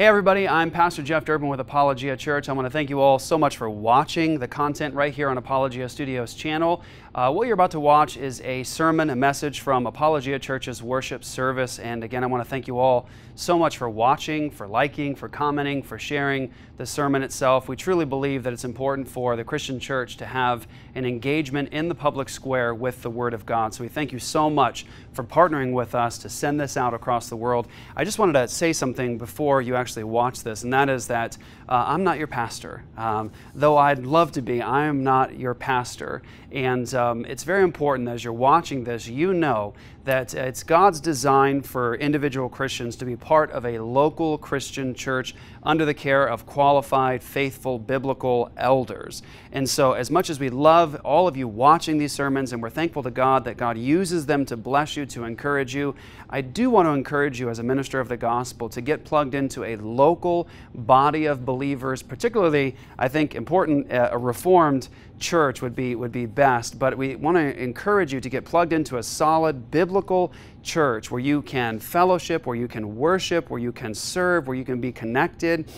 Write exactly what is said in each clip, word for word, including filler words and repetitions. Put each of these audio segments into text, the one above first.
Hey everybody, I'm Pastor Jeff Durbin with Apologia Church. I want to thank you all so much for watching the content right here on Apologia Studios channel. Uh, what you're about to watch is a sermon, a message from Apologia Church's worship service. And again, I want to thank you all so much for watching, for liking, for commenting, for sharing the sermon itself. We truly believe that it's important for the Christian church to have an engagement in the public square with the Word of God. So we thank you so much for partnering with us to send this out across the world. I just wanted to say something before you actually watch this, and that is that uh, I'm not your pastor. Um, though I'd love to be, I am not your pastor. And um, it's very important as you're watching this, you know that it's God's design for individual Christians to be part of a local Christian church under the care of qualified, faithful, biblical elders. And so as much as we love all of you watching these sermons, and we're thankful to God that God uses them to bless you, to encourage you, I do want to encourage you as a minister of the gospel to get plugged into a local body of believers, particularly, I think, important, uh, a Reformed church would be, would be best, but we want to encourage you to get plugged into a solid biblical church where you can fellowship, where you can worship, where you can serve, where you can be connected.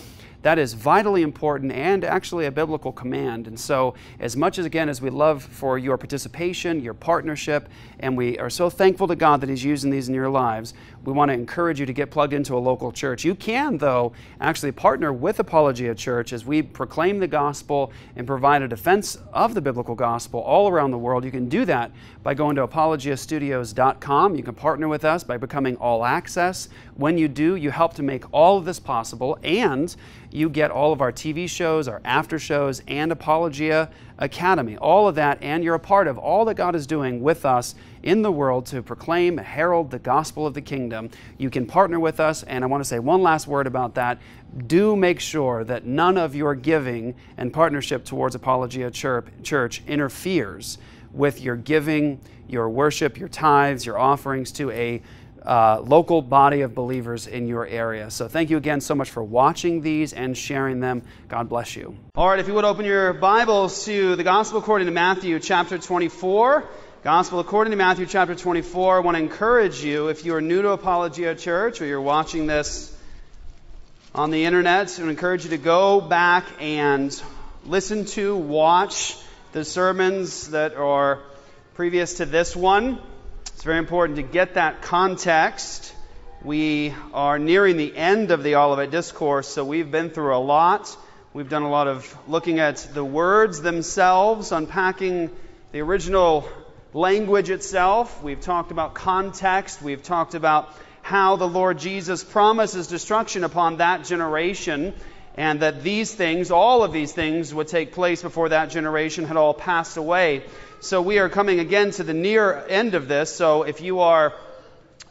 That is vitally important and actually a biblical command. And so as much as, again, as we love for your participation, your partnership, and we are so thankful to God that He's using these in your lives, we want to encourage you to get plugged into a local church. You can, though, actually partner with Apologia Church as we proclaim the gospel and provide a defense of the biblical gospel all around the world. You can do that by going to apologia studios dot com. You can partner with us by becoming all access. When you do, you help to make all of this possible, and you get all of our T V shows, our after shows, and Apologia Academy. All of that, and you're a part of all that God is doing with us in the world to proclaim, herald the gospel of the kingdom. You can partner with us, and I want to say one last word about that. Do make sure that none of your giving and partnership towards Apologia Church interferes with your giving, your worship, your tithes, your offerings to a Uh, local body of believers in your area. So thank you again so much for watching these and sharing them. God bless you. All right, if you would open your Bibles to the Gospel according to Matthew chapter twenty-four. Gospel according to Matthew chapter twenty-four. I want to encourage you, if you are new to Apologia Church or you're watching this on the internet, I would encourage you to go back and listen to, watch the sermons that are previous to this one. It's very important to get that context. We are nearing the end of the Olivet Discourse, so we've been through a lot. We've done a lot of looking at the words themselves, unpacking the original language itself. We've talked about context. We've talked about how the Lord Jesus promises destruction upon that generation, and that these things, all of these things, would take place before that generation had all passed away. So we are coming again to the near end of this. So if you are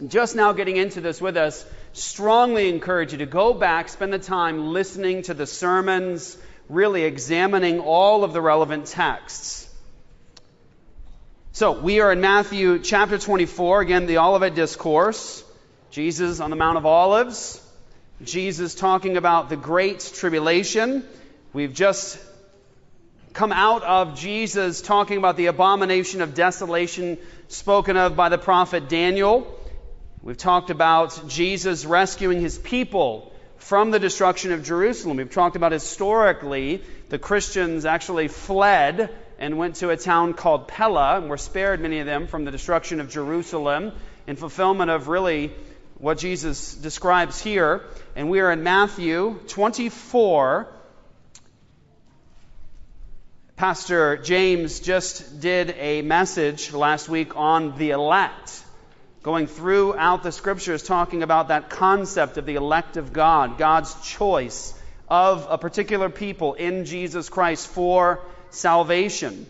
just now getting into this with us, strongly encourage you to go back, spend the time listening to the sermons, really examining all of the relevant texts. So we are in Matthew chapter twenty-four, again, the Olivet Discourse. Jesus on the Mount of Olives. Jesus talking about the Great Tribulation. We've just come out of Jesus talking about the abomination of desolation spoken of by the prophet Daniel. We've talked about Jesus rescuing His people from the destruction of Jerusalem. We've talked about historically the Christians actually fled and went to a town called Pella, and were spared, many of them, from the destruction of Jerusalem in fulfillment of really what Jesus describes here. And we are in Matthew twenty-four. Pastor James just did a message last week on the elect, going throughout the Scriptures talking about that concept of the elect of God, God's choice of a particular people in Jesus Christ for salvation.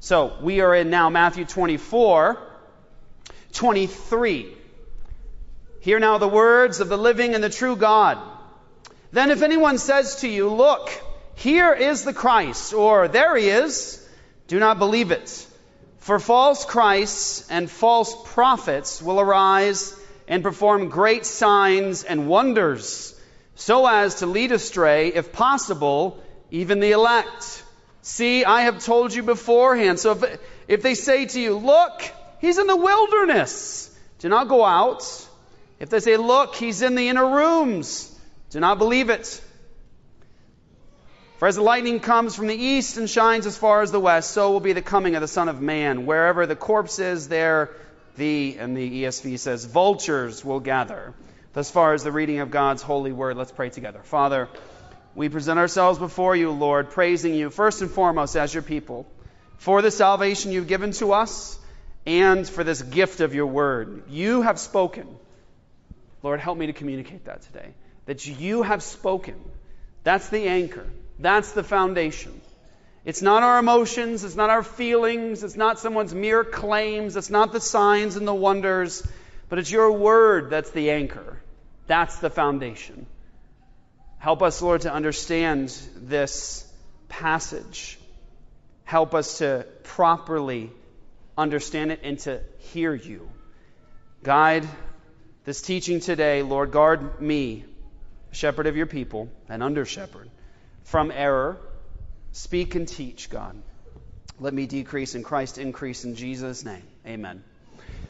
So we are in now Matthew twenty-four, twenty-three. Hear now the words of the living and the true God. Then if anyone says to you, "Look, here is the Christ," or "There he is," do not believe it. For false Christs and false prophets will arise and perform great signs and wonders, so as to lead astray, if possible, even the elect. See, I have told you beforehand. So if, if they say to you, "Look, he's in the wilderness," do not go out. If they say, "Look, he's in the inner rooms," Do not believe it. For as the lightning comes from the east and shines as far as the west, so will be the coming of the Son of Man. Wherever the corpse is, there the, and the E S V says, vultures will gather. Thus far as the reading of God's holy word, let's pray together. Father, we present ourselves before you, Lord, praising you first and foremost as your people for the salvation you've given to us and for this gift of your word. You have spoken. Lord, help me to communicate that today, that you have spoken. That's the anchor. That's the foundation. It's not our emotions. It's not our feelings. It's not someone's mere claims. It's not the signs and the wonders. But it's your word that's the anchor. That's the foundation. Help us, Lord, to understand this passage. Help us to properly understand it and to hear you. Guide this teaching today, Lord. Guard me, shepherd of your people, and under-shepherd, from error. Speak and teach, God. Let me decrease and Christ increase in Jesus' name. Amen.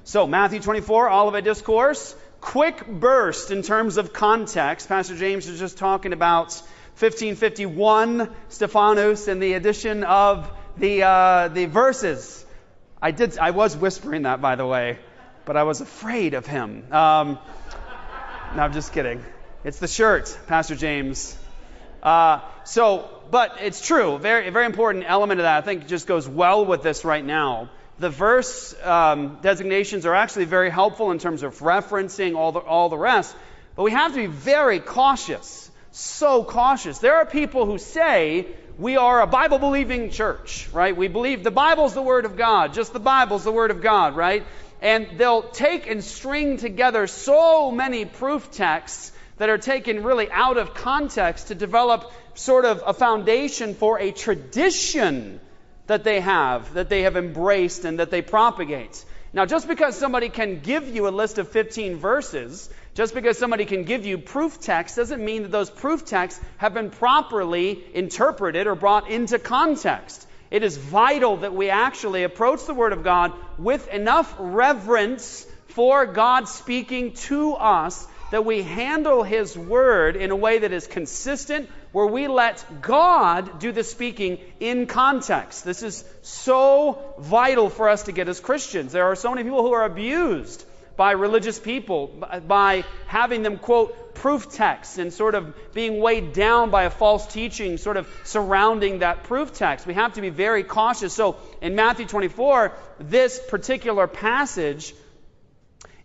So, Matthew twenty-four, Olivet Discourse. Quick burst in terms of context. Pastor James was just talking about fifteen fifty-one, Stephanos, and the addition of the uh, the verses. I did. I was whispering that, by the way, but I was afraid of him. Um, no, I'm just kidding. It's the shirt, Pastor James. Uh, so, but it's true. Very, very important element of that. I think just goes well with this right now. The verse um, designations are actually very helpful in terms of referencing all the all the rest. But we have to be very cautious. So cautious. There are people who say we are a Bible-believing church, right? We believe the Bible's the Word of God. Just the Bible's the Word of God, right? And they'll take and string together so many proof texts that are taken really out of context to develop sort of a foundation for a tradition that they have, that they have embraced and that they propagate. Now, just because somebody can give you a list of fifteen verses, just because somebody can give you proof texts, doesn't mean that those proof texts have been properly interpreted or brought into context. It is vital that we actually approach the Word of God with enough reverence for God speaking to us, that we handle His Word in a way that is consistent, where we let God do the speaking in context. This is so vital for us to get as Christians. There are so many people who are abused by religious people, by having them quote proof texts and sort of being weighed down by a false teaching sort of surrounding that proof text. We have to be very cautious. So in Matthew twenty-four, this particular passage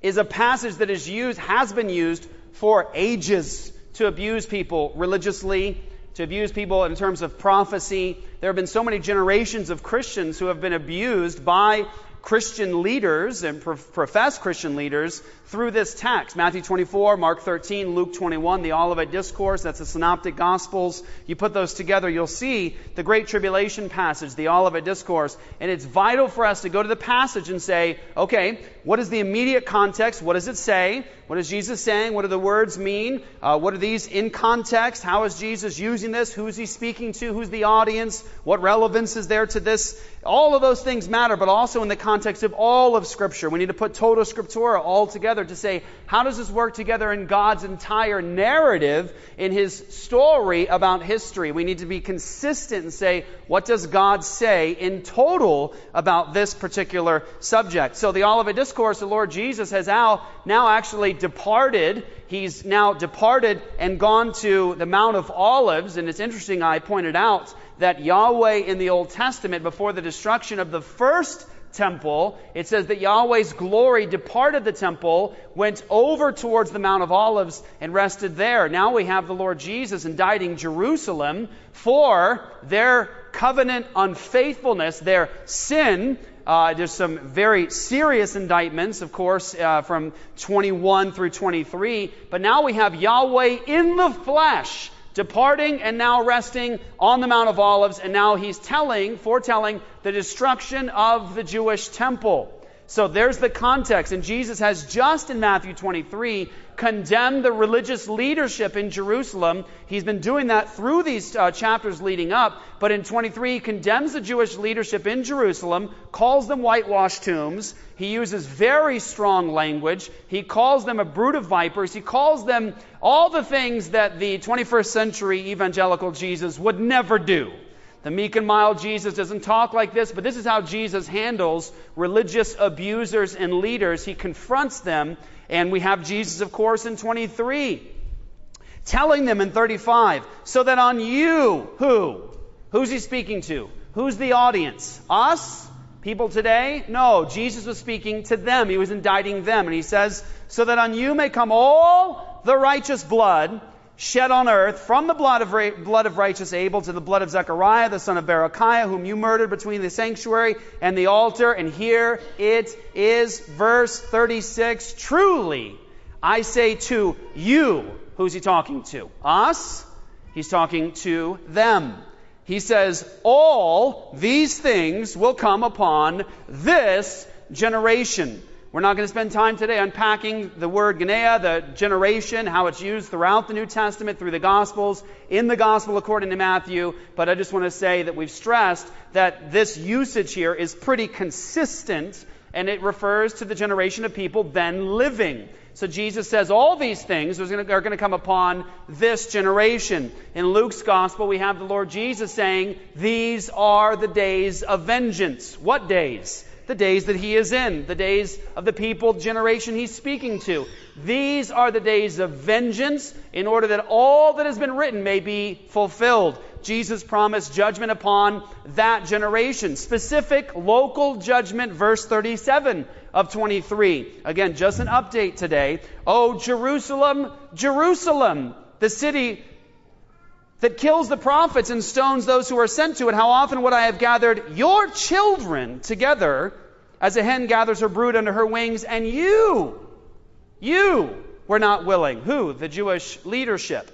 is a passage that is used, has been used for ages to abuse people religiously, to abuse people in terms of prophecy. There have been so many generations of Christians who have been abused by Christian leaders and pro- professed Christian leaders through this text. Matthew twenty-four, Mark thirteen, Luke twenty-one, the Olivet Discourse, that's the Synoptic Gospels. You put those together, you'll see the Great Tribulation passage, the Olivet Discourse. And it's vital for us to go to the passage and say, okay, what is the immediate context? What does it say? What is Jesus saying? What do the words mean? Uh, what are these in context? How is Jesus using this? Who is he speaking to? Who's the audience? What relevance is there to this? All of those things matter, but also in the context of all of Scripture. We need to put Total Scriptura all together to say, how does this work together in God's entire narrative, in His story about history? We need to be consistent and say, what does God say in total about this particular subject? So the Olivet Discourse, the Lord Jesus has now, now actually departed. He's now departed and gone to the Mount of Olives. And it's interesting, I pointed out that Yahweh in the Old Testament, before the destruction of the first temple, it says that Yahweh's glory departed the temple, went over towards the Mount of Olives, and rested there. Now we have the Lord Jesus indicting Jerusalem for their covenant unfaithfulness, their sin. Uh, there's some very serious indictments, of course, uh, from twenty-one through twenty-three. But now we have Yahweh in the flesh, departing and now resting on the Mount of Olives, and now he's telling, foretelling the destruction of the Jewish temple. So there's the context, and Jesus has just in Matthew twenty-three condemn the religious leadership in Jerusalem. He's been doing that through these uh, chapters leading up. But in twenty-three, he condemns the Jewish leadership in Jerusalem, calls them whitewashed tombs. He uses very strong language. He calls them a brood of vipers. He calls them all the things that the twenty-first century evangelical Jesus would never do. The meek and mild Jesus doesn't talk like this, but this is how Jesus handles religious abusers and leaders. He confronts them, and we have Jesus, of course, in twenty-three, telling them in thirty-five, so that on you, who? Who's he speaking to? Who's the audience? Us? People today? No, Jesus was speaking to them. He was indicting them, and he says, so that on you may come all the righteous blood shed on earth, from the blood of, ra- blood of righteous Abel to the blood of Zechariah, the son of Berechiah, whom you murdered between the sanctuary and the altar. And here it is, verse thirty-six. Truly, I say to you, who's he talking to? Us? He's talking to them. He says, all these things will come upon this generation. We're not going to spend time today unpacking the word genea, the generation, how it's used throughout the New Testament, through the Gospels, in the Gospel according to Matthew. But I just want to say that we've stressed that this usage here is pretty consistent, and it refers to the generation of people then living. So Jesus says all these things are going to, are going to come upon this generation. In Luke's Gospel, we have the Lord Jesus saying, these are the days of vengeance. What days? The days that he is in, the days of the people generation he's speaking to. These are the days of vengeance, in order that all that has been written may be fulfilled. Jesus promised judgment upon that generation. Specific local judgment, verse thirty-seven of twenty-three. Again, just an update today. Oh, Jerusalem, Jerusalem, the city that kills the prophets and stones those who are sent to it. How often would I have gathered your children together as a hen gathers her brood under her wings, and you, you were not willing. Who? The Jewish leadership.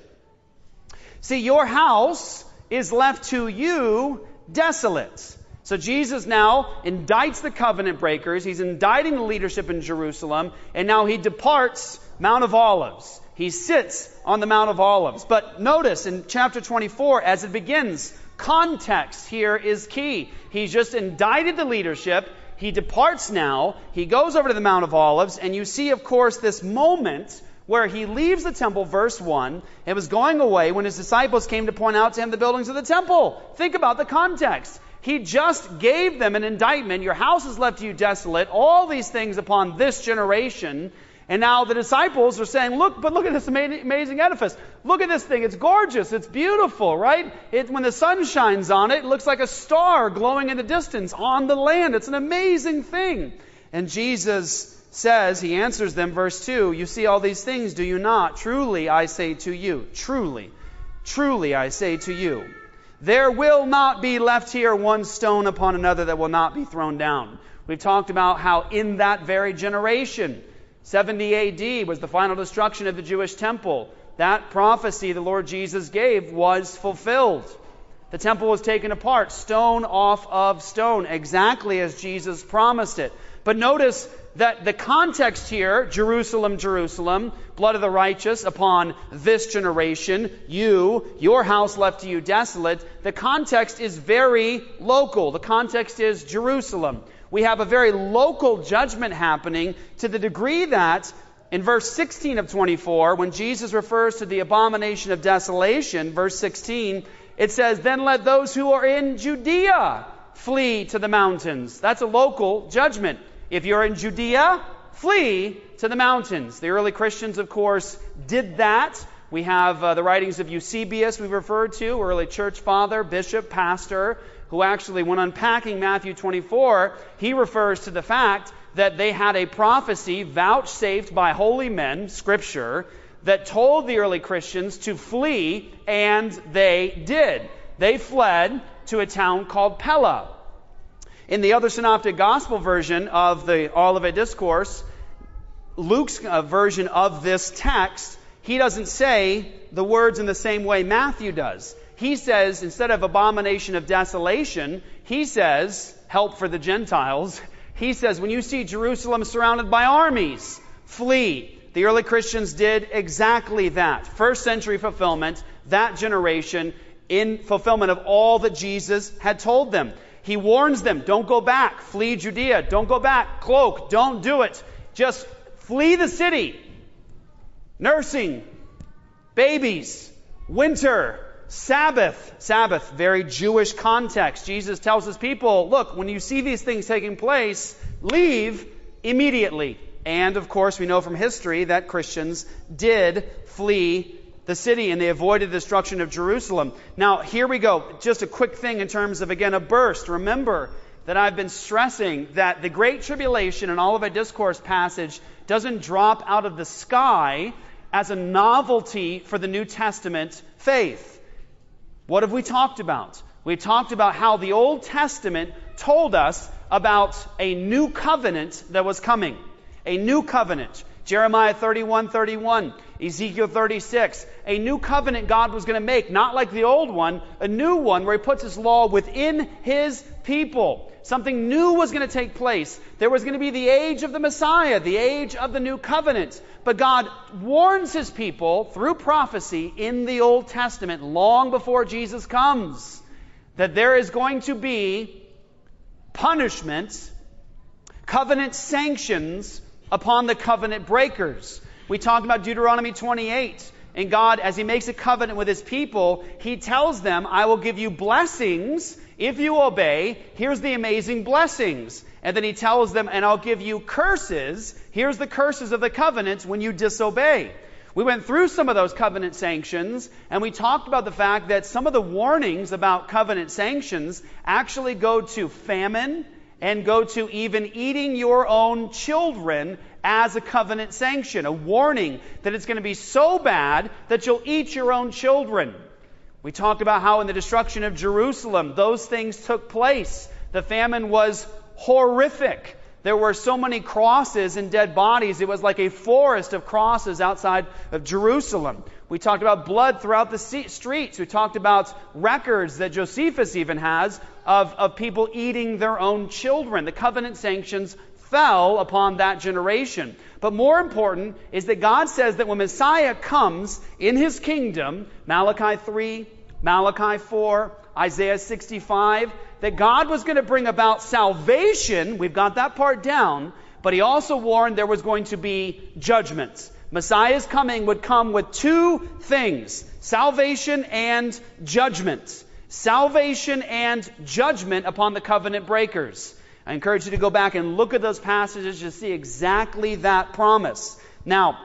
See, your house is left to you desolate. So Jesus now indicts the covenant breakers. He's indicting the leadership in Jerusalem, and now he departs Mount of Olives. He sits on the Mount of Olives. But notice in chapter twenty-four, as it begins, context here is key. He's just indicted the leadership. He departs now. He goes over to the Mount of Olives. And you see, of course, this moment where he leaves the temple, verse one, and was going away when his disciples came to point out to him the buildings of the temple. Think about the context. He just gave them an indictment. Your house is left to you desolate. All these things upon this generation. And now the disciples are saying, look, but look at this amazing edifice. Look at this thing. It's gorgeous. It's beautiful, right? It, when the sun shines on it, it looks like a star glowing in the distance on the land. It's an amazing thing. And Jesus says, he answers them, verse two, you see all these things, do you not? Truly, I say to you, truly, truly, I say to you, there will not be left here one stone upon another that will not be thrown down. We've talked about how in that very generation, seventy A D was the final destruction of the Jewish temple. That prophecy the Lord Jesus gave was fulfilled. The temple was taken apart, stone off of stone, exactly as Jesus promised it. But notice that the context here, Jerusalem, Jerusalem, blood of the righteous upon this generation, you, your house left to you desolate, the context is very local. The context is Jerusalem. We have a very local judgment happening, to the degree that in verse sixteen of twenty-four, when Jesus refers to the abomination of desolation, verse sixteen, it says, then let those who are in Judea flee to the mountains. That's a local judgment. If you're in Judea, flee to the mountains. The early Christians, of course, did that. We have uh, the writings of Eusebius we referred to, early church father, bishop, pastor, who actually, when unpacking Matthew twenty-four, he refers to the fact that they had a prophecy vouchsafed by holy men, Scripture, that told the early Christians to flee, and they did. They fled to a town called Pella. In the other Synoptic Gospel version of the Olivet Discourse, Luke's uh, version of this text, he doesn't say the words in the same way Matthew does. He says, instead of abomination of desolation, he says, help for the Gentiles. He says, when you see Jerusalem surrounded by armies, flee. The early Christians did exactly that. First century fulfillment, that generation, in fulfillment of all that Jesus had told them. He warns them, don't go back, flee Judea, don't go back, cloak, don't do it. Just flee the city. Nursing, babies, winter, Sabbath. Sabbath, very Jewish context. Jesus tells his people, look, when you see these things taking place, leave immediately. And, of course, we know from history that Christians did flee the city, and they avoided the destruction of Jerusalem. Now, here we go. Just a quick thing in terms of, again, a burst. Remember that I've been stressing that the Great Tribulation and Olivet Discourse passage doesn't drop out of the sky as a novelty for the New Testament faith. What have we talked about? We talked about how the Old Testament told us about a new covenant that was coming. A new covenant. Jeremiah thirty-one thirty-one, Ezekiel thirty-six. A new covenant God was going to make, not like the old one, a new one where he puts his law within his people. Something new was going to take place. There was going to be the age of the Messiah, the age of the new covenant. But God warns his people through prophecy in the Old Testament, long before Jesus comes, that there is going to be punishment, covenant sanctions upon the covenant breakers. We talked about Deuteronomy twenty-eight, and God, as he makes a covenant with his people, he tells them, I will give you blessings if you obey. Here's the amazing blessings. And then he tells them, and I'll give you curses. Here's the curses of the covenants when you disobey. We went through some of those covenant sanctions, and we talked about the fact that some of the warnings about covenant sanctions actually go to famine, and go to even eating your own children as a covenant sanction, a warning that it's going to be so bad that you'll eat your own children. We talked about how in the destruction of Jerusalem, those things took place. The famine was horrific. There were so many crosses and dead bodies. It was like a forest of crosses outside of Jerusalem. We talked about blood throughout the streets. We talked about records that Josephus even has of, of people eating their own children. The covenant sanctions fell upon that generation. But more important is that God says that when Messiah comes in his kingdom, Malachi three, Malachi four, Isaiah sixty-five, that God was going to bring about salvation. We've got that part down. But he also warned there was going to be judgments. Messiah's coming would come with two things, salvation and judgment. Salvation and judgment upon the covenant breakers. I encourage you to go back and look at those passages to see exactly that promise. Now,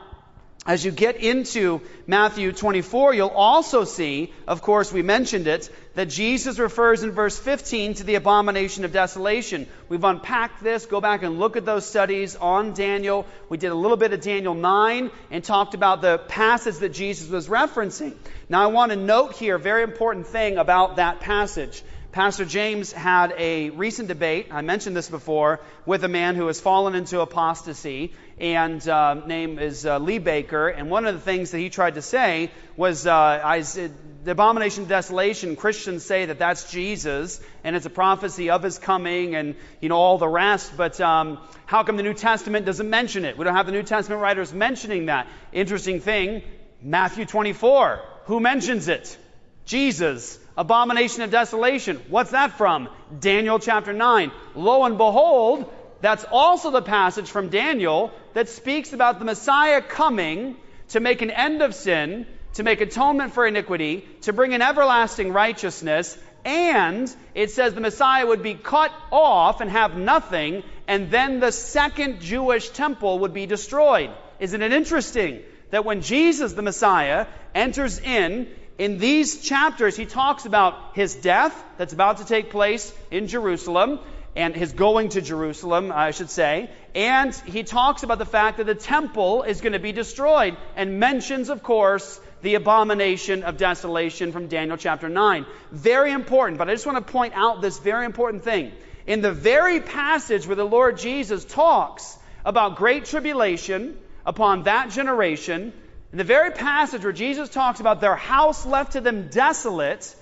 as you get into Matthew twenty-four, you'll also see, of course we mentioned it, that Jesus refers in verse fifteen to the abomination of desolation. We've unpacked this. Go back and look at those studies on Daniel. We did a little bit of Daniel nine and talked about the passage that Jesus was referencing. Now I want to note here a very important thing about that passage. Pastor James had a recent debate, I mentioned this before, with a man who has fallen into apostasy, and uh, name is uh, Lee Baker, and one of the things that he tried to say was, uh, I, the abomination of desolation, Christians say that that's Jesus, and it's a prophecy of his coming, and you know all the rest, but um, how come the New Testament doesn't mention it? We don't have the New Testament writers mentioning that. Interesting thing, Matthew twenty-four, who mentions it? Jesus. Abomination of desolation. What's that from? Daniel chapter nine. Lo and behold, that's also the passage from Daniel that speaks about the Messiah coming to make an end of sin, to make atonement for iniquity, to bring an everlasting righteousness, and it says the Messiah would be cut off and have nothing, and then the second Jewish temple would be destroyed. Isn't it interesting that when Jesus, the Messiah, enters in, in these chapters, he talks about his death that's about to take place in Jerusalem, and his going to Jerusalem, I should say. And he talks about the fact that the temple is going to be destroyed, and mentions, of course, the abomination of desolation from Daniel chapter nine. Very important, but I just want to point out this very important thing. In the very passage where the Lord Jesus talks about great tribulation upon that generation, in the very passage where Jesus talks about their house left to them desolate,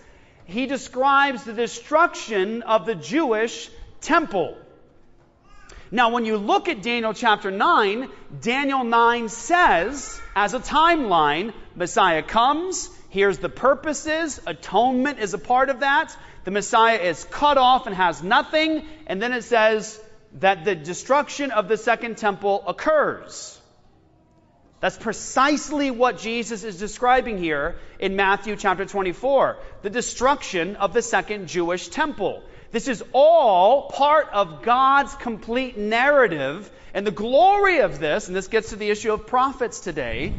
he describes the destruction of the Jewish temple. Now, when you look at Daniel chapter nine, Daniel nine says, as a timeline, Messiah comes, here's the purposes, atonement is a part of that, the Messiah is cut off and has nothing, and then it says that the destruction of the second temple occurs. That's precisely what Jesus is describing here in Matthew chapter twenty-four, the destruction of the second Jewish temple. This is all part of God's complete narrative, and the glory of this, and this gets to the issue of prophets today,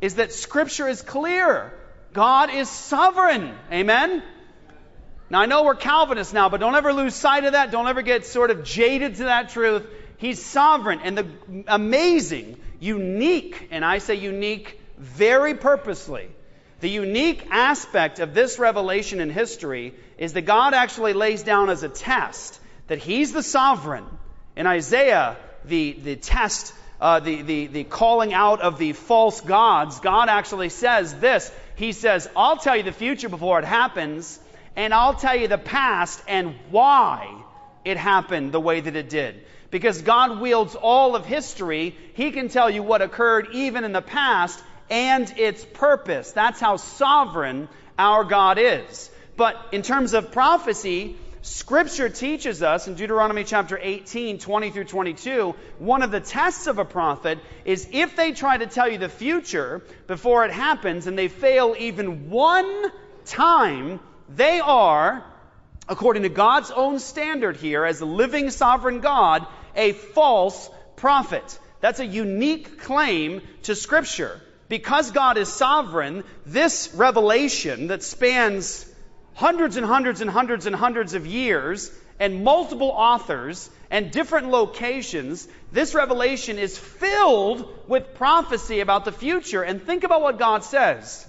is that Scripture is clear. God is sovereign. Amen? Now, I know we're Calvinists now, but don't ever lose sight of that. Don't ever get sort of jaded to that truth. He's sovereign, and the amazing, unique, and I say unique very purposely, the unique aspect of this revelation in history is that God actually lays down as a test that He's the sovereign. In Isaiah, the, the test, uh, the, the, the calling out of the false gods, God actually says this. He says, I'll tell you the future before it happens, and I'll tell you the past and why it happened the way that it did. Because God wields all of history, He can tell you what occurred even in the past, and its purpose. That's how sovereign our God is. But in terms of prophecy, Scripture teaches us in Deuteronomy chapter eighteen, twenty through twenty-two, one of the tests of a prophet is if they try to tell you the future before it happens and they fail even one time, they are, according to God's own standard here as a living sovereign God, a false prophet. That's a unique claim to Scripture. Because God is sovereign, this revelation that spans hundreds and hundreds and hundreds and hundreds of years and multiple authors and different locations, this revelation is filled with prophecy about the future. And think about what God says.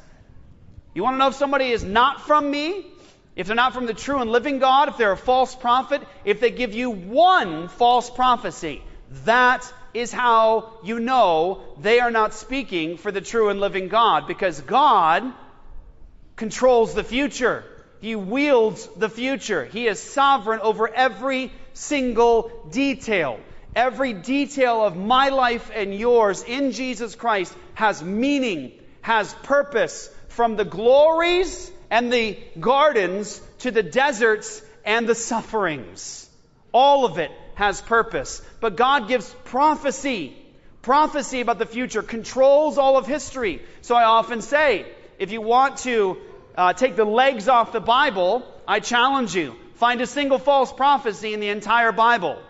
You want to know if somebody is not from me? If they're not from the true and living God, if they're a false prophet, if they give you one false prophecy, that is how you know they are not speaking for the true and living God, because God controls the future. He wields the future. He is sovereign over every single detail. Every detail of my life and yours in Jesus Christ has meaning, has purpose, from the glories and the gardens to the deserts and the sufferings. All of it has purpose. But God gives prophecy, prophecy about the future, controls all of history. So I often say, if you want to uh, take the legs off the Bible, I challenge you, find a single false prophecy in the entire Bible.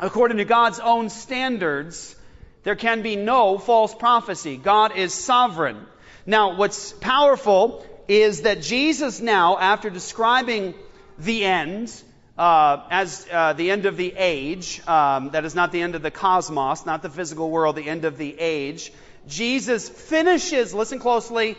According to God's own standards, there can be no false prophecy. God is sovereign. Now, what's powerful is that Jesus now, after describing the end, Uh, as uh, the end of the age, um, that is not the end of the cosmos, not the physical world, the end of the age, Jesus finishes, listen closely,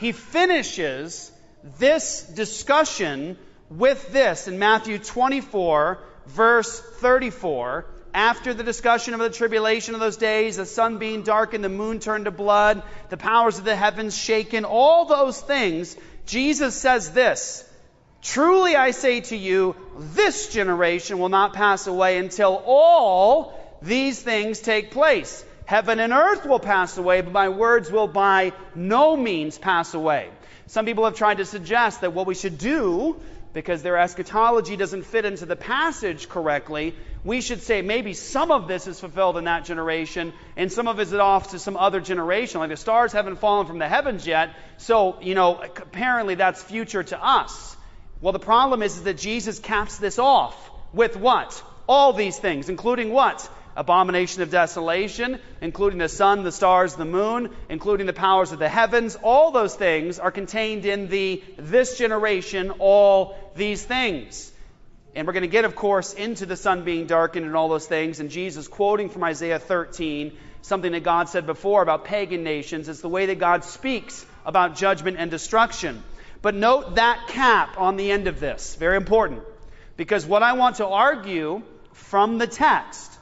He finishes this discussion with this in Matthew twenty-four, verse thirty-four, after the discussion of the tribulation of those days, the sun being darkened, the moon turned to blood, the powers of the heavens shaken, all those things, Jesus says this, truly I say to you, this generation will not pass away until all these things take place. Heaven and earth will pass away, but my words will by no means pass away. Some people have tried to suggest that what we should do, because their eschatology doesn't fit into the passage correctly, we should say maybe some of this is fulfilled in that generation, and some of it is off to some other generation. Like the stars haven't fallen from the heavens yet, so, you know, apparently that's future to us. Well, the problem is, is that Jesus caps this off with what? All these things, including what? Abomination of desolation, including the sun, the stars, the moon, including the powers of the heavens. All those things are contained in the this generation, all these things. And we're going to get, of course, into the sun being darkened and all those things. And Jesus quoting from Isaiah thirteen, something that God said before about pagan nations. It's the way that God speaks about judgment and destruction. But note that cap on the end of this. Very important. Because what I want to argue from the text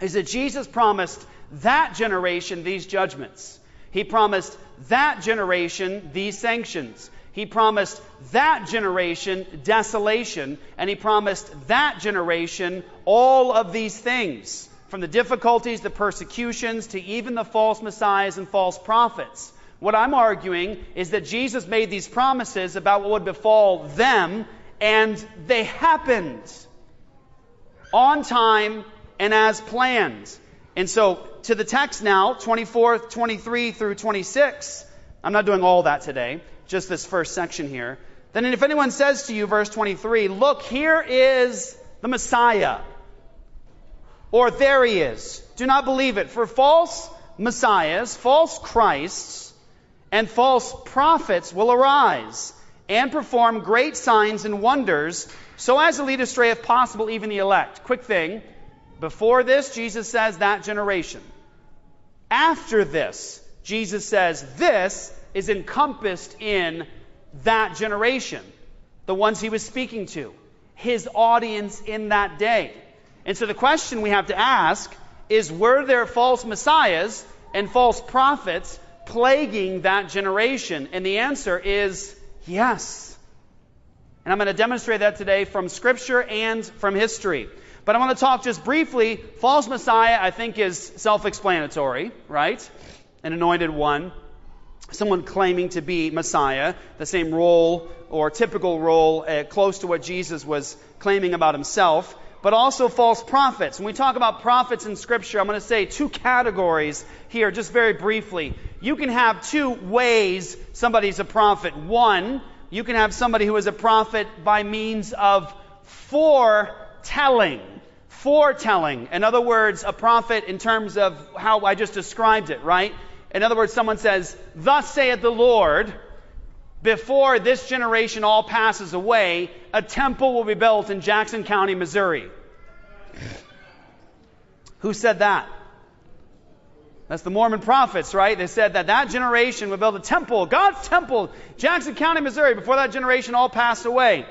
is that Jesus promised that generation these judgments. He promised that generation these sanctions. He promised that generation desolation, and he promised that generation all of these things, from the difficulties, the persecutions, to even the false messiahs and false prophets. What I'm arguing is that Jesus made these promises about what would befall them, and they happened on time and as planned. And so, to the text now, twenty-four, twenty-three through twenty-six. I'm not doing all that today, just this first section here. Then if anyone says to you, verse twenty-three, look, here is the Messiah, or there he is, do not believe it. For false messiahs, false Christs, and false prophets will arise and perform great signs and wonders, so as to lead astray, if possible, even the elect. Quick thing. Before this, Jesus says that generation. After this, Jesus says this is encompassed in that generation, the ones he was speaking to, his audience in that day. And so the question we have to ask is, were there false messiahs and false prophets plaguing that generation? And the answer is yes. And I'm going to demonstrate that today from Scripture and from history. But I want to talk just briefly. False Messiah, I think, is self-explanatory, right? An anointed one, someone claiming to be Messiah, the same role or typical role uh, close to what Jesus was claiming about himself, but also false prophets. When we talk about prophets in Scripture, I'm going to say two categories here, just very briefly. You can have two ways somebody's a prophet. One, you can have somebody who is a prophet by means of foretelling. Foretelling. In other words, a prophet in terms of how I just described it, right? In other words, someone says, thus saith the Lord, before this generation all passes away, a temple will be built in Jackson County, Missouri. Who said that? That's the Mormon prophets, right? They said that that generation would build a temple, God's temple, Jackson County, Missouri, before that generation all passed away.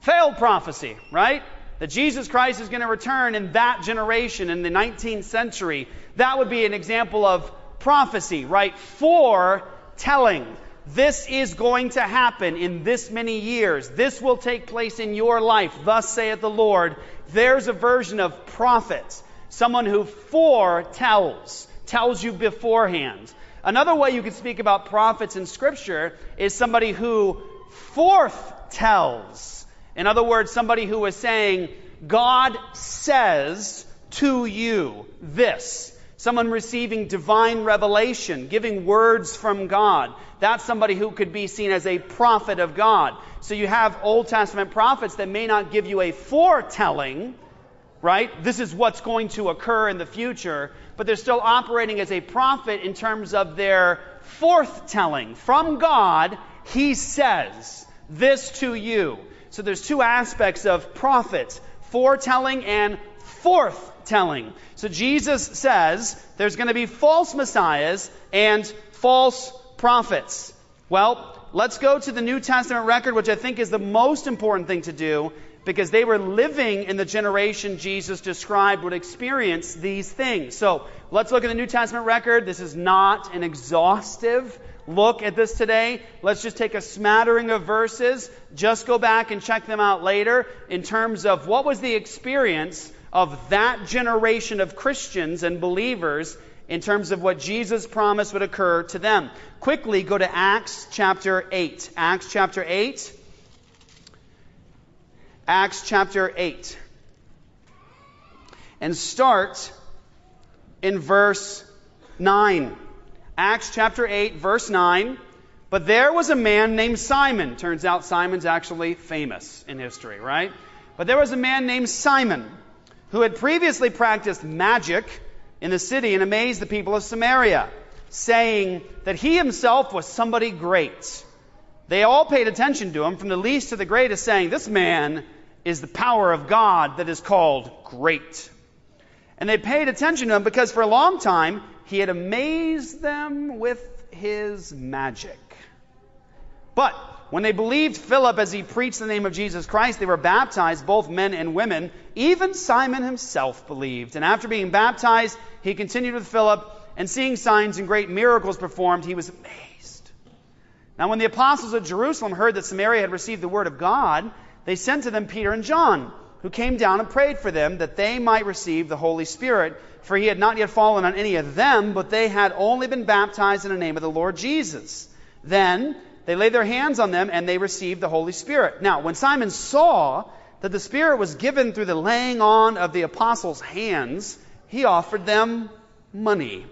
Failed prophecy, right? That Jesus Christ is going to return in that generation, in the nineteenth century. That would be an example of prophecy, right? Foretelling. This is going to happen in this many years. This will take place in your life. Thus saith the Lord. There's a version of prophet, someone who foretells, tells you beforehand. Another way you could speak about prophets in Scripture is somebody who forthtells. In other words, somebody who is saying, God says to you this. Someone receiving divine revelation, giving words from God. That's somebody who could be seen as a prophet of God. So you have Old Testament prophets that may not give you a foretelling, right? This is what's going to occur in the future, but they're still operating as a prophet in terms of their forthtelling. From God, he says this to you. So there's two aspects of prophet, foretelling and forthtelling. So Jesus says there's going to be false messiahs and false prophets. Well, let's go to the New Testament record, which I think is the most important thing to do, because they were living in the generation Jesus described would experience these things. So let's look at the New Testament record. This is not an exhaustive look at this today. Let's just take a smattering of verses. Just go back and check them out later in terms of what was the experience of that generation of Christians and believers in terms of what Jesus promised would occur to them. Quickly go to Acts chapter eight. Acts chapter eight. Acts chapter eight. And start in verse nine. Acts chapter eight, verse nine. But there was a man named Simon. Turns out Simon's actually famous in history, right? But there was a man named Simon who had previously practiced magic in the city and amazed the people of Samaria, saying that he himself was somebody great. They all paid attention to him, from the least to the greatest, saying, this man is the power of God that is called great. And they paid attention to him because for a long time he had amazed them with his magic. But when they believed Philip as he preached the name of Jesus Christ, they were baptized, both men and women. Even Simon himself believed. And after being baptized, he continued with Philip, and seeing signs and great miracles performed, he was amazed Now when the apostles at Jerusalem heard that Samaria had received the word of God, they sent to them Peter and John, who came down and prayed for them that they might receive the Holy Spirit, for he had not yet fallen on any of them, but they had only been baptized in the name of the Lord Jesus. Then they laid their hands on them, and they received the Holy Spirit. Now, when Simon saw that the Spirit was given through the laying on of the apostles' hands, he offered them money.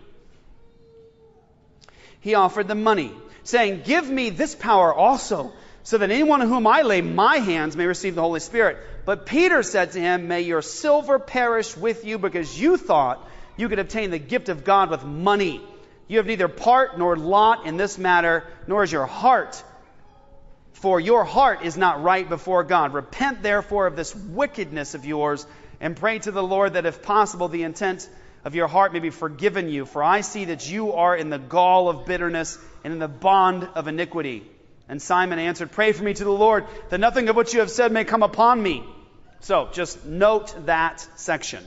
He offered them money, saying, "Give me this power also, so that anyone on whom I lay my hands may receive the Holy Spirit." But Peter said to him, "May your silver perish with you, because you thought you could obtain the gift of God with money. You have neither part nor lot in this matter, nor is your heart, for your heart is not right before God. Repent therefore of this wickedness of yours, and pray to the Lord that if possible the intent of your heart may be forgiven you. For I see that you are in the gall of bitterness and in the bond of iniquity." And Simon answered, "Pray for me to the Lord, that nothing of what you have said may come upon me." So, just note that section.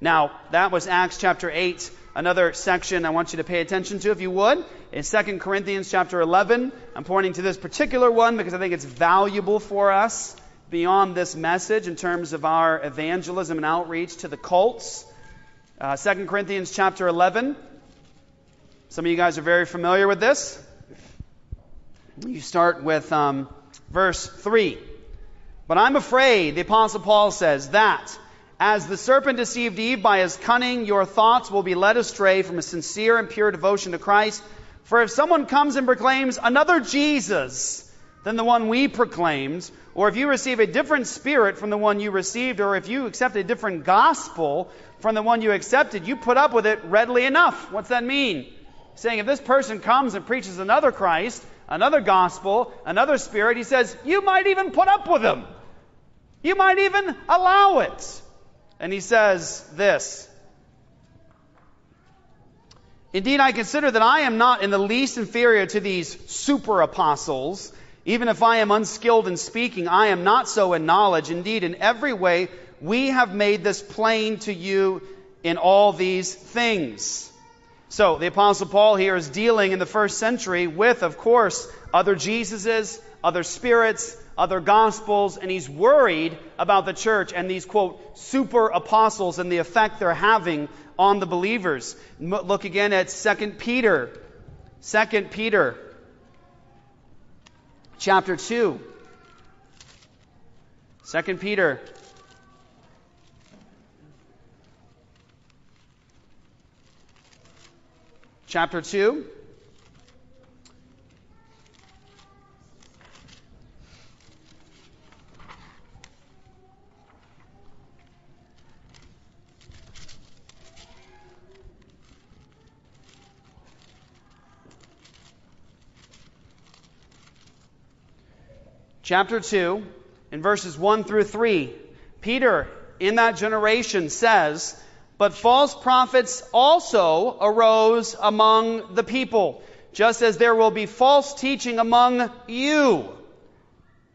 Now, that was Acts chapter eight. Another section I want you to pay attention to, if you would, is Second Corinthians chapter eleven. I'm pointing to this particular one because I think it's valuable for us beyond this message in terms of our evangelism and outreach to the cults. Uh, Second Corinthians chapter eleven. Some of you guys are very familiar with this. You start with um, verse three. "But I'm afraid," the Apostle Paul says, "that as the serpent deceived Eve by his cunning, your thoughts will be led astray from a sincere and pure devotion to Christ. For if someone comes and proclaims another Jesus than the one we proclaimed, or if you receive a different spirit from the one you received, or if you accept a different gospel from the one you accepted, you put up with it readily enough." What's that mean? Saying if this person comes and preaches another Christ, another gospel, another spirit, he says, you might even put up with them. You might even allow it. And he says this, "Indeed, I consider that I am not in the least inferior to these super apostles. Even if I am unskilled in speaking, I am not so in knowledge. Indeed, in every way, we have made this plain to you in all these things." So, the Apostle Paul here is dealing in the first century with, of course, other Jesuses, other spirits, other gospels, and he's worried about the church and these, quote, super apostles and the effect they're having on the believers. Look again at Second Peter. Second Peter chapter two. Second Peter. Chapter two, chapter two, in verses one through three, Peter, in that generation, says, "But false prophets also arose among the people, just as there will be false teaching among you.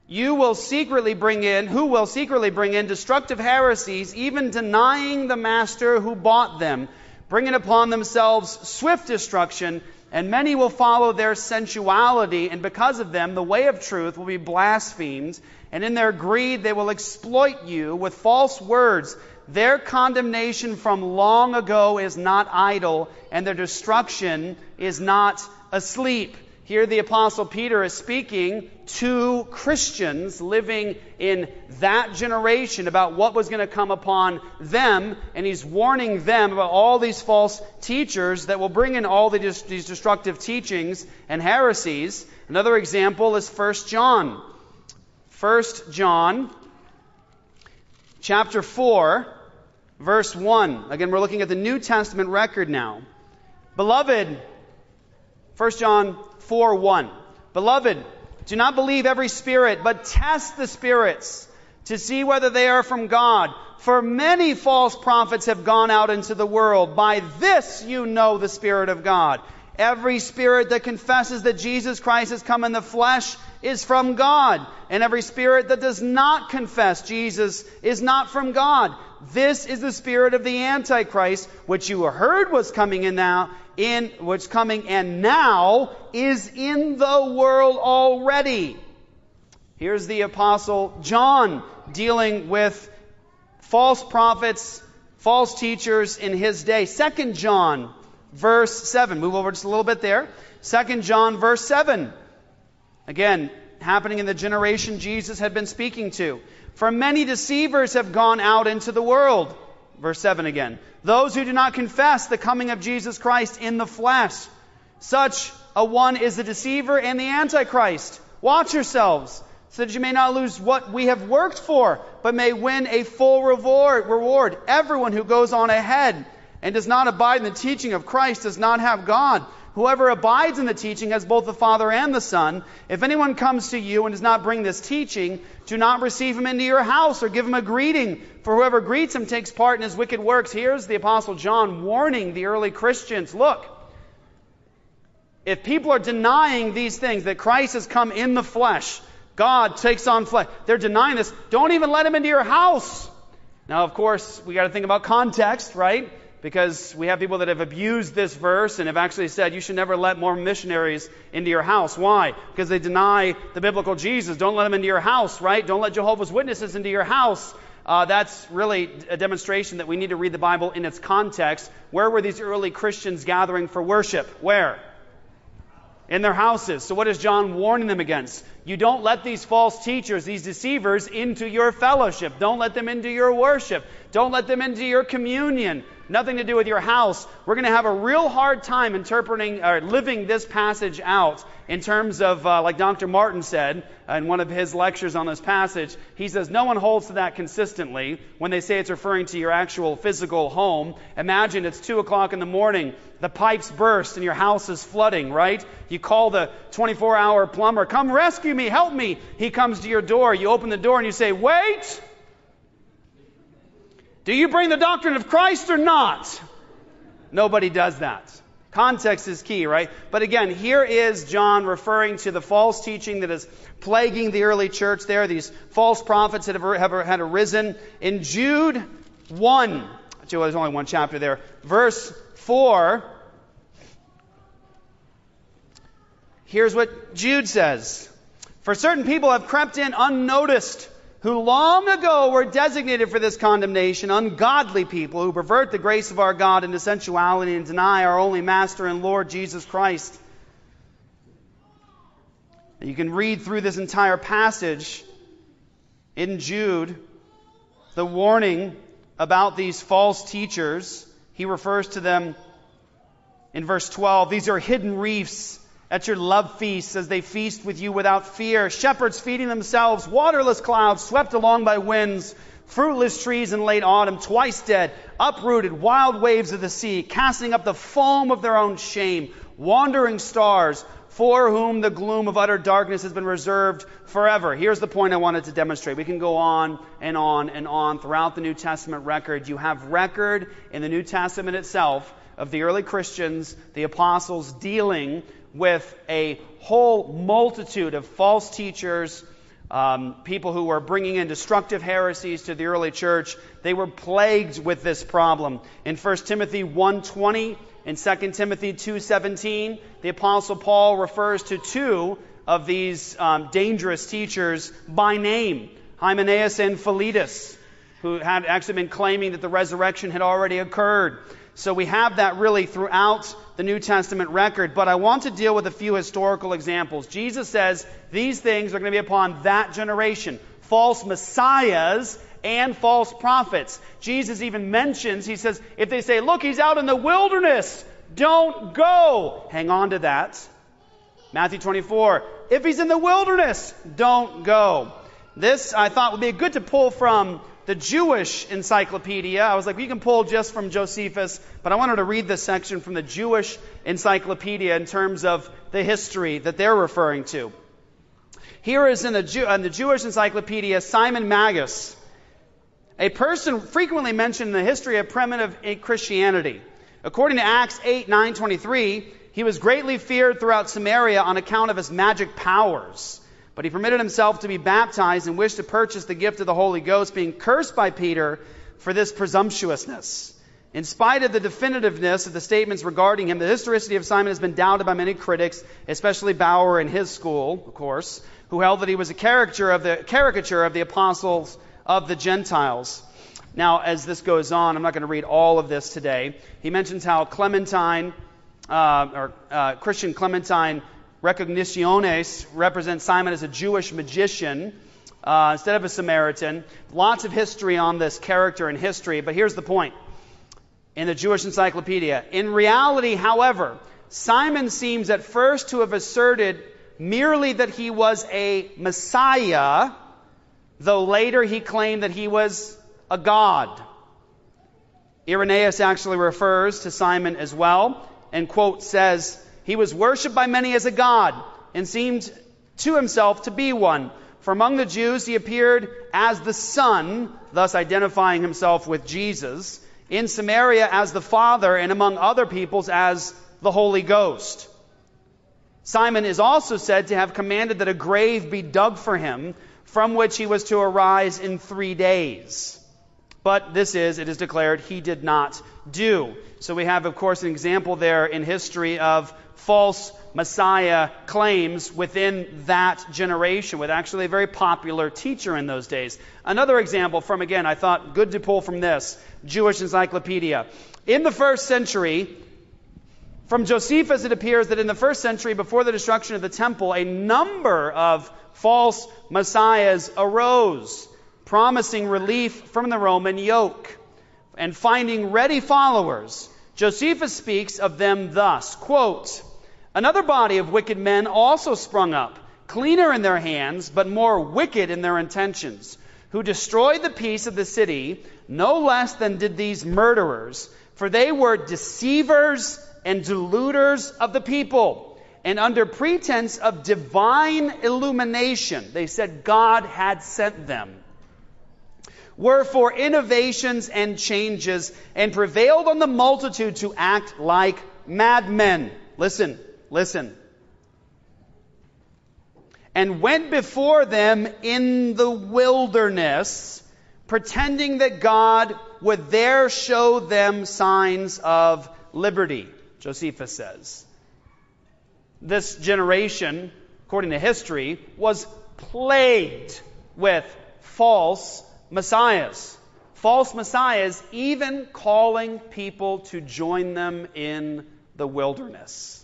You will secretly bring in, who will secretly bring in destructive heresies, even denying the master who bought them, bringing upon themselves swift destruction, and many will follow their sensuality, and because of them the way of truth will be blasphemed, and in their greed they will exploit you with false words. Their condemnation from long ago is not idle, and their destruction is not asleep." Here the Apostle Peter is speaking to Christians living in that generation about what was going to come upon them, and he's warning them about all these false teachers that will bring in all these destructive teachings and heresies. Another example is First John. First John chapter four, verse one. Again, we're looking at the New Testament record now. Beloved, First John four one. "Beloved, do not believe every spirit, but test the spirits to see whether they are from God. For many false prophets have gone out into the world. By this you know the Spirit of God. Every spirit that confesses that Jesus Christ has come in the flesh is from God, and every spirit that does not confess Jesus is not from God. This is the spirit of the Antichrist, which you heard was coming in now, in what's coming and now is in the world already. Here's the Apostle John dealing with false prophets, false teachers in his day. Second John verse seven. Move over just a little bit there. Second John verse seven. Again, happening in the generation Jesus had been speaking to. For many deceivers have gone out into the world. Verse seven again. Those who do not confess the coming of Jesus Christ in the flesh. Such a one is the deceiver and the Antichrist. Watch yourselves, so that you may not lose what we have worked for, but may win a full reward. Everyone who goes on ahead and does not abide in the teaching of Christ does not have God. Whoever abides in the teaching has both the Father and the Son. If anyone comes to you and does not bring this teaching, do not receive him into your house or give him a greeting, for whoever greets him takes part in his wicked works. Here's the Apostle John warning the early Christians. Look, if people are denying these things, that Christ has come in the flesh, God takes on flesh, they're denying this, don't even let him into your house. Now, of course, we got to think about context, right? Because we have people that have abused this verse and have actually said you should never let more missionaries into your house. Why? Because they deny the biblical Jesus. Don't let them into your house, right? Don't let Jehovah's Witnesses into your house. Uh, that's really a demonstration that we need to read the Bible in its context. Where were these early Christians gathering for worship? Where? In their houses. So what is John warning them against? You don't let these false teachers, these deceivers, into your fellowship. Don't let them into your worship. Don't let them into your communion. Nothing to do with your house. We're going to have a real hard time interpreting or living this passage out in terms of, uh, like Doctor Martin said in one of his lectures on this passage, he says no one holds to that consistently when they say it's referring to your actual physical home. Imagine it's two o'clock in the morning, the pipes burst and your house is flooding, right? You call the twenty-four hour plumber, come rescue me, help me. He comes to your door, you open the door and you say, wait! Do you bring the doctrine of Christ or not? Nobody does that. Context is key, right? But again, here is John referring to the false teaching that is plaguing the early church there, these false prophets that have, have, had arisen. In Jude one, there's only one chapter there, verse four, here's what Jude says. For certain people have crept in unnoticed, who long ago were designated for this condemnation, ungodly people who pervert the grace of our God into sensuality and deny our only Master and Lord Jesus Christ. And you can read through this entire passage in Jude, the warning about these false teachers. He refers to them in verse twelve. These are hidden reefs at your love feasts, as they feast with you without fear, shepherds feeding themselves, waterless clouds swept along by winds, fruitless trees in late autumn, twice dead, uprooted, wild waves of the sea, casting up the foam of their own shame, wandering stars, for whom the gloom of utter darkness has been reserved forever. Here's the point I wanted to demonstrate. We can go on and on and on throughout the New Testament record. You have record in the New Testament itself of the early Christians, the apostles, dealing with a whole multitude of false teachers, um, people who were bringing in destructive heresies to the early church. They were plagued with this problem. In First Timothy one twenty, in Second Timothy two seventeen, the Apostle Paul refers to two of these um, dangerous teachers by name, Hymenaeus and Philetus, who had actually been claiming that the resurrection had already occurred. So we have that really throughout the New Testament record. But I want to deal with a few historical examples. Jesus says these things are going to be upon that generation. False messiahs and false prophets. Jesus even mentions, he says, if they say, look, he's out in the wilderness, don't go. Hang on to that. Matthew twenty-four, if he's in the wilderness, don't go. This, I thought, would be good to pull from the Jewish Encyclopedia. I was like, we can pull just from Josephus, but I wanted to read this section from the Jewish Encyclopedia in terms of the history that they're referring to. Here is in the, Jew, in the Jewish Encyclopedia, Simon Magus, a person frequently mentioned in the history of primitive Christianity. According to Acts eight nine twenty-three, he was greatly feared throughout Samaria on account of his magic powers. But he permitted himself to be baptized and wished to purchase the gift of the Holy Ghost, being cursed by Peter. for this presumptuousness. In spite of the definitiveness of the statements regarding him, the historicity of Simon has been doubted by many critics, especially Bauer and his school, of course, who held that he was a caricature of the caricature of the apostles of the Gentiles. Now, as this goes on, I'm not going to read all of this today. He mentions how Clementine, uh, or uh, Christian Clementine Recogniciones, represents Simon as a Jewish magician uh, instead of a Samaritan. Lots of history on this character and history, but here's the point. In the Jewish Encyclopedia. In reality, however, Simon seems at first to have asserted merely that he was a Messiah, though later he claimed that he was a god. Irenaeus actually refers to Simon as well, and quote says, "He was worshipped by many as a god, and seemed to himself to be one. For among the Jews he appeared as the Son, thus identifying himself with Jesus, in Samaria as the Father, and among other peoples as the Holy Ghost." Simon is also said to have commanded that a grave be dug for him, from which he was to arise in three days. But this is, it is declared, he did not do. So we have, of course, an example there in history of false Messiah claims within that generation, with actually a very popular teacher in those days. Another example from, again, I thought good to pull from this, Jewish Encyclopedia. In the first century, from Josephus, it appears that in the first century, before the destruction of the temple, a number of false messiahs arose, promising relief from the Roman yoke and finding ready followers. Josephus speaks of them thus, quote, "Another body of wicked men also sprung up, cleaner in their hands, but more wicked in their intentions, who destroyed the peace of the city, no less than did these murderers, for they were deceivers and deluders of the people, and under pretense of divine illumination," they said God had sent them, "were for innovations and changes, and prevailed on the multitude to act like madmen." Listen. Listen. "And went before them in the wilderness, pretending that God would there show them signs of liberty," Josephus says. This generation, according to history, was plagued with false messiahs. False messiahs even calling people to join them in the wilderness.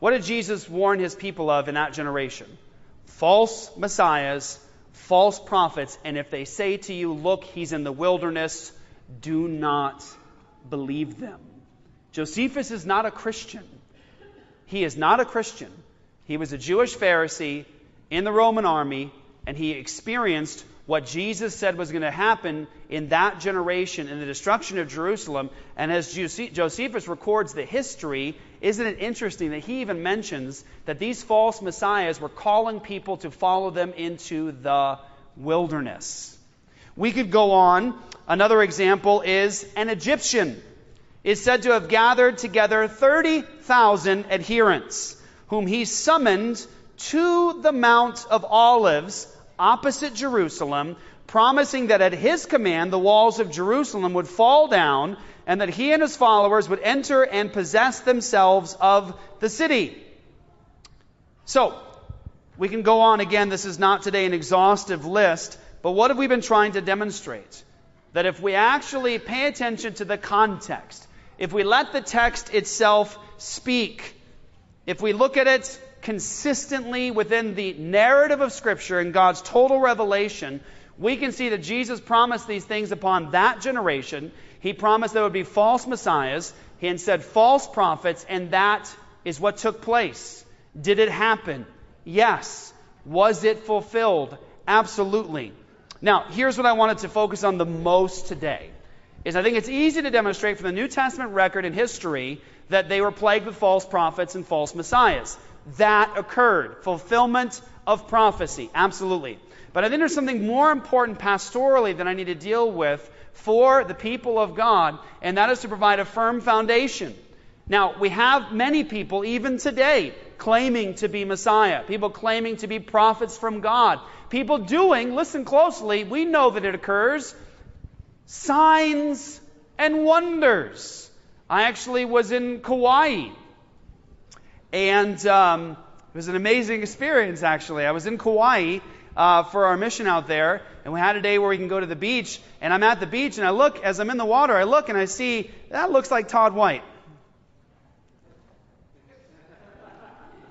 What did Jesus warn his people of in that generation? False messiahs, false prophets, and if they say to you, "Look, he's in the wilderness," do not believe them. Josephus is not a Christian. He is not a Christian. He was a Jewish Pharisee in the Roman army, and he experienced what Jesus said was going to happen in that generation, in the destruction of Jerusalem. And as Josephus records the history, isn't it interesting that he even mentions that these false messiahs were calling people to follow them into the wilderness? We could go on. Another example is an Egyptian is said to have gathered together thirty thousand adherents, whom he summoned to the Mount of Olives opposite Jerusalem, promising that at his command the walls of Jerusalem would fall down and that he and his followers would enter and possess themselves of the city. So, we can go on again. This is not today an exhaustive list, but what have we been trying to demonstrate? That if we actually pay attention to the context, if we let the text itself speak, if we look at it consistently within the narrative of Scripture and God's total revelation, we can see that Jesus promised these things upon that generation. He promised there would be false messiahs. He said false prophets, and that is what took place. Did it happen? Yes. Was it fulfilled? Absolutely. Now, here's what I wanted to focus on the most today, is I think it's easy to demonstrate from the New Testament record and history that they were plagued with false prophets and false messiahs. That occurred. Fulfillment of prophecy. Absolutely. But I think there's something more important pastorally that I need to deal with for the people of God, and that is to provide a firm foundation. Now, we have many people, even today, claiming to be Messiah, people claiming to be prophets from God, people doing, listen closely, we know that it occurs, signs and wonders. I actually was in Kauai, and um, it was an amazing experience, actually. I was in Kauai uh, for our mission out there, and we had a day where we can go to the beach, and I'm at the beach, and I look, as I'm in the water, I look, and I see, that looks like Todd White.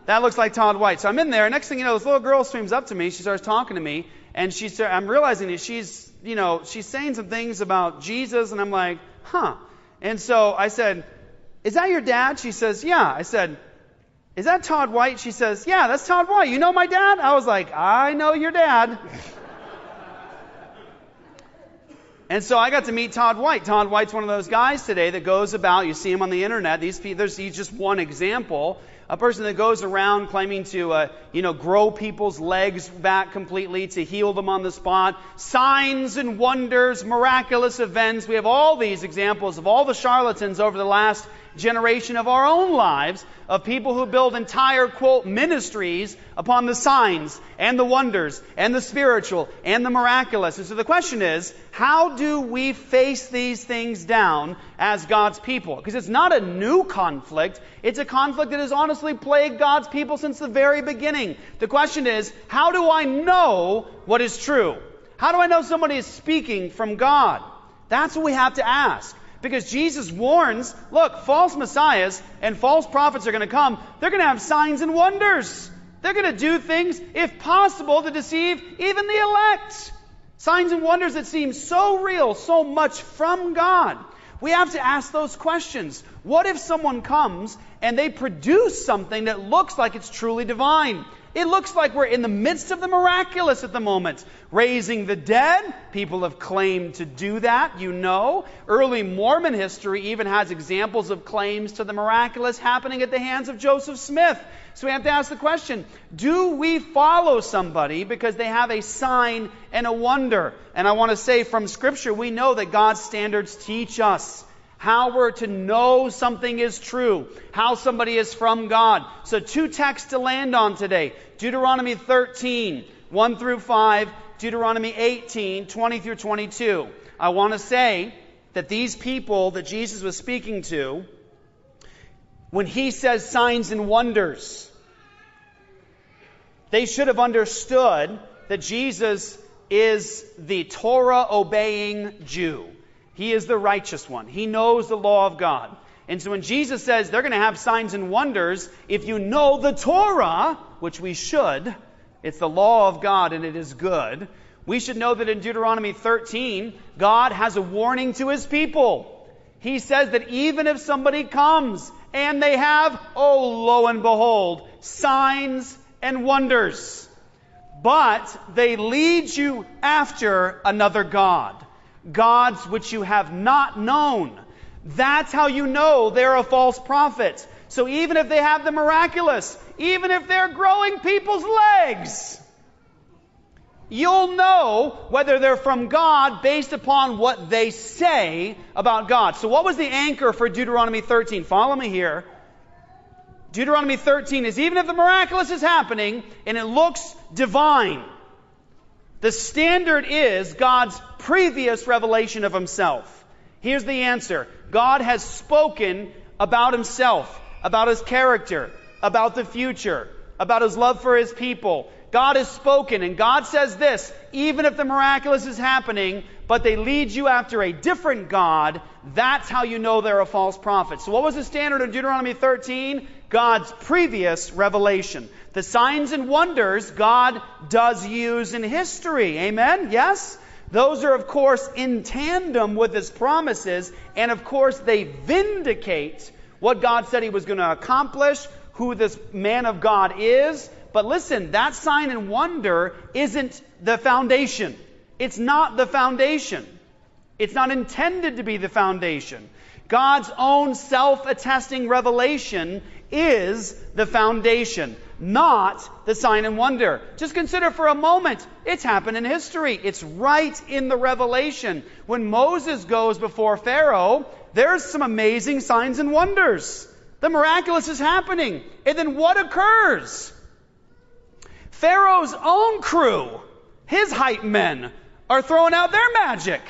That looks like Todd White. So I'm in there. Next thing you know, this little girl swims up to me. She starts talking to me, and she start, I'm realizing that she's, you know, she's saying some things about Jesus, and I'm like, huh. And so I said, "Is that your dad?" She says, "Yeah." I said, "Is that Todd White?" She says, "Yeah, that's Todd White. You know my dad?" I was like, "I know your dad." And so I got to meet Todd White. Todd White's one of those guys today that goes about, you see him on the internet, these people, there's he's just one example, a person that goes around claiming to, uh, you know, grow people's legs back completely, to heal them on the spot, signs and wonders, miraculous events. We have all these examples of all the charlatans over the last generation of our own lives, of people who build entire, quote, ministries upon the signs and the wonders and the spiritual and the miraculous. And so the question is, how do we face these things down as God's people? Because it's not a new conflict. It's a conflict that has honestly plagued God's people since the very beginning. The question is, how do I know what is true? How do I know somebody is speaking from God? That's what we have to ask. Because Jesus warns, look, false messiahs and false prophets are going to come. They're going to have signs and wonders. They're going to do things, if possible, to deceive even the elect. Signs and wonders that seem so real, so much from God. We have to ask those questions. What if someone comes and they produce something that looks like it's truly divine? It looks like we're in the midst of the miraculous at the moment. Raising the dead, people have claimed to do that, you know. Early Mormon history even has examples of claims to the miraculous happening at the hands of Joseph Smith. So we have to ask the question, do we follow somebody because they have a sign and a wonder? And I want to say from Scripture, we know that God's standards teach us how we're to know something is true, how somebody is from God. So two texts to land on today. Deuteronomy thirteen, one through five, Deuteronomy eighteen, twenty through twenty-two. I want to say that these people that Jesus was speaking to, when he says signs and wonders, they should have understood that Jesus is the Torah-obeying Jew. He is the righteous one. He knows the law of God. And so when Jesus says they're going to have signs and wonders, if you know the Torah, which we should, it's the law of God and it is good, we should know that in Deuteronomy thirteen, God has a warning to his people. He says that even if somebody comes and they have, oh, lo and behold, signs and wonders, but they lead you after another god, gods which you have not known. That's how you know they're a false prophet. So even if they have the miraculous, even if they're growing people's legs, you'll know whether they're from God based upon what they say about God. So what was the anchor for Deuteronomy thirteen? Follow me here. Deuteronomy thirteen is, even if the miraculous is happening and it looks divine, the standard is God's previous revelation of himself. Here's the answer. God has spoken about himself, about his character, about the future, about his love for his people. God has spoken, and God says this, even if the miraculous is happening, but they lead you after a different god, that's how you know they're a false prophet. So what was the standard of Deuteronomy thirteen? God's previous revelation. The signs and wonders God does use in history. Amen? Yes? Those are, of course, in tandem with his promises, and of course they vindicate what God said he was going to accomplish, who this man of God is. But listen, that sign and wonder isn't the foundation. It's not the foundation. It's not intended to be the foundation. God's own self-attesting revelation is the foundation, not the sign and wonder. Just consider for a moment, it's happened in history. It's right in the revelation. When Moses goes before Pharaoh, there's some amazing signs and wonders. The miraculous is happening. And then what occurs? Pharaoh's own crew, his hype men, are throwing out their magic.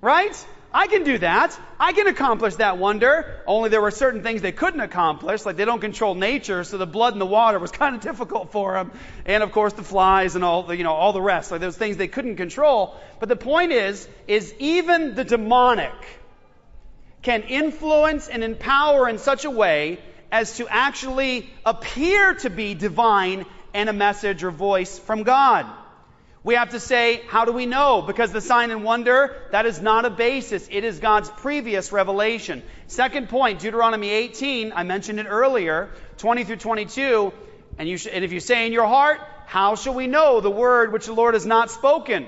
Right? I can do that. I can accomplish that wonder. Only there were certain things they couldn't accomplish, like they don't control nature, so the blood in the water was kind of difficult for them. And of course the flies and all the, you know, all the rest, like those things they couldn't control. But the point is, is even the demonic can influence and empower in such a way as to actually appear to be divine and a message or voice from God. We have to say, how do we know? Because the sign and wonder, that is not a basis. It is God's previous revelation. Second point, Deuteronomy eighteen, I mentioned it earlier, twenty through twenty-two. And, you sh- and if you say in your heart, how shall we know the word which the Lord has not spoken?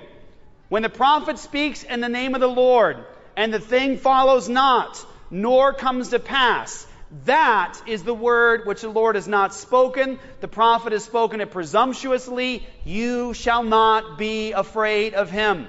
When the prophet speaks in the name of the Lord, and the thing follows not, nor comes to pass, that is the word which the Lord has not spoken. The prophet has spoken it presumptuously. You shall not be afraid of him.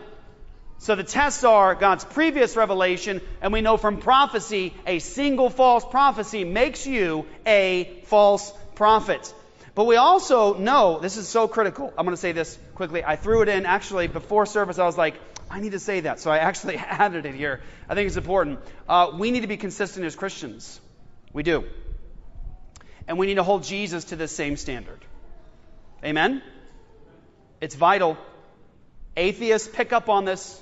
So the tests are God's previous revelation, and we know from prophecy, a single false prophecy makes you a false prophet. But we also know, this is so critical. I'm going to say this quickly. I threw it in, actually, before service. I was like, I need to say that. So I actually added it here. I think it's important. Uh, we need to be consistent as Christians. We do. And we need to hold Jesus to the same standard. Amen? It's vital. Atheists pick up on this.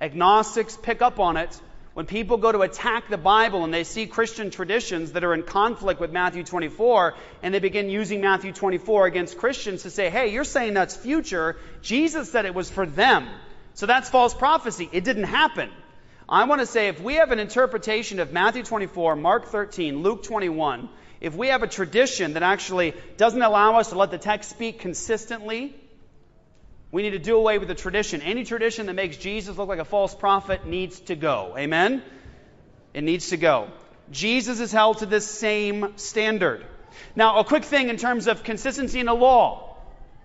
Agnostics pick up on it. When people go to attack the Bible and they see Christian traditions that are in conflict with Matthew twenty-four, and they begin using Matthew twenty-four against Christians to say, hey, you're saying that's future. Jesus said it was for them. So that's false prophecy. It didn't happen. I want to say, if we have an interpretation of Matthew twenty-four, Mark thirteen, Luke twenty-one, if we have a tradition that actually doesn't allow us to let the text speak consistently, we need to do away with the tradition. Any tradition that makes Jesus look like a false prophet needs to go. Amen? It needs to go. Jesus is held to this same standard. Now, a quick thing in terms of consistency in the law.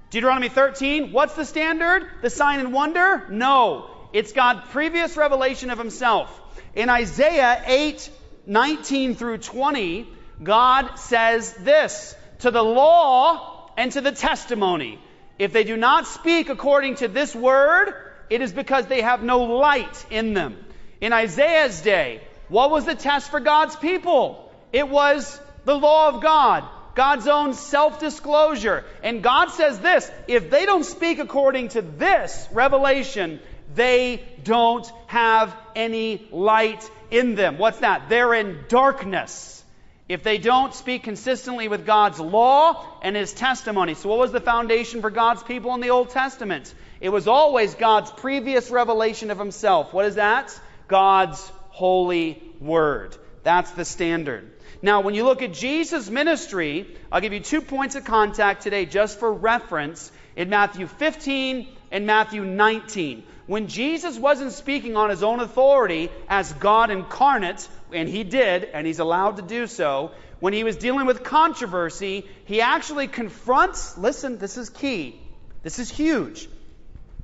Deuteronomy thirteen, what's the standard? The sign and wonder? No. It's God's previous revelation of himself. In Isaiah eight, nineteen through twenty, God says this, to the law and to the testimony. If they do not speak according to this word, it is because they have no light in them. In Isaiah's day, what was the test for God's people? It was the law of God, God's own self-disclosure. And God says this, if they don't speak according to this revelation, they don't have any light in them. What's that? They're in darkness. If they don't speak consistently with God's law and his testimony. So what was the foundation for God's people in the Old Testament? It was always God's previous revelation of himself. What is that? God's holy word. That's the standard. Now, when you look at Jesus' ministry, I'll give you two points of contact today just for reference in Matthew fifteen and Matthew nineteen. When Jesus wasn't speaking on his own authority as God incarnate, and he did, and he's allowed to do so, when he was dealing with controversy, he actually confronts, listen, this is key, this is huge.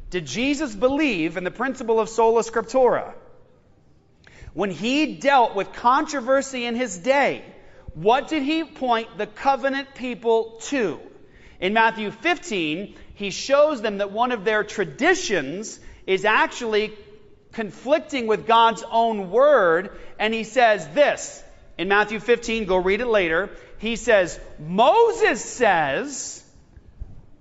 Did Jesus believe in the principle of Sola Scriptura? When he dealt with controversy in his day, what did he point the covenant people to? In Matthew fifteen, he shows them that one of their traditions is actually conflicting with God's own word. And he says this, in Matthew fifteen, go read it later. He says, Moses says,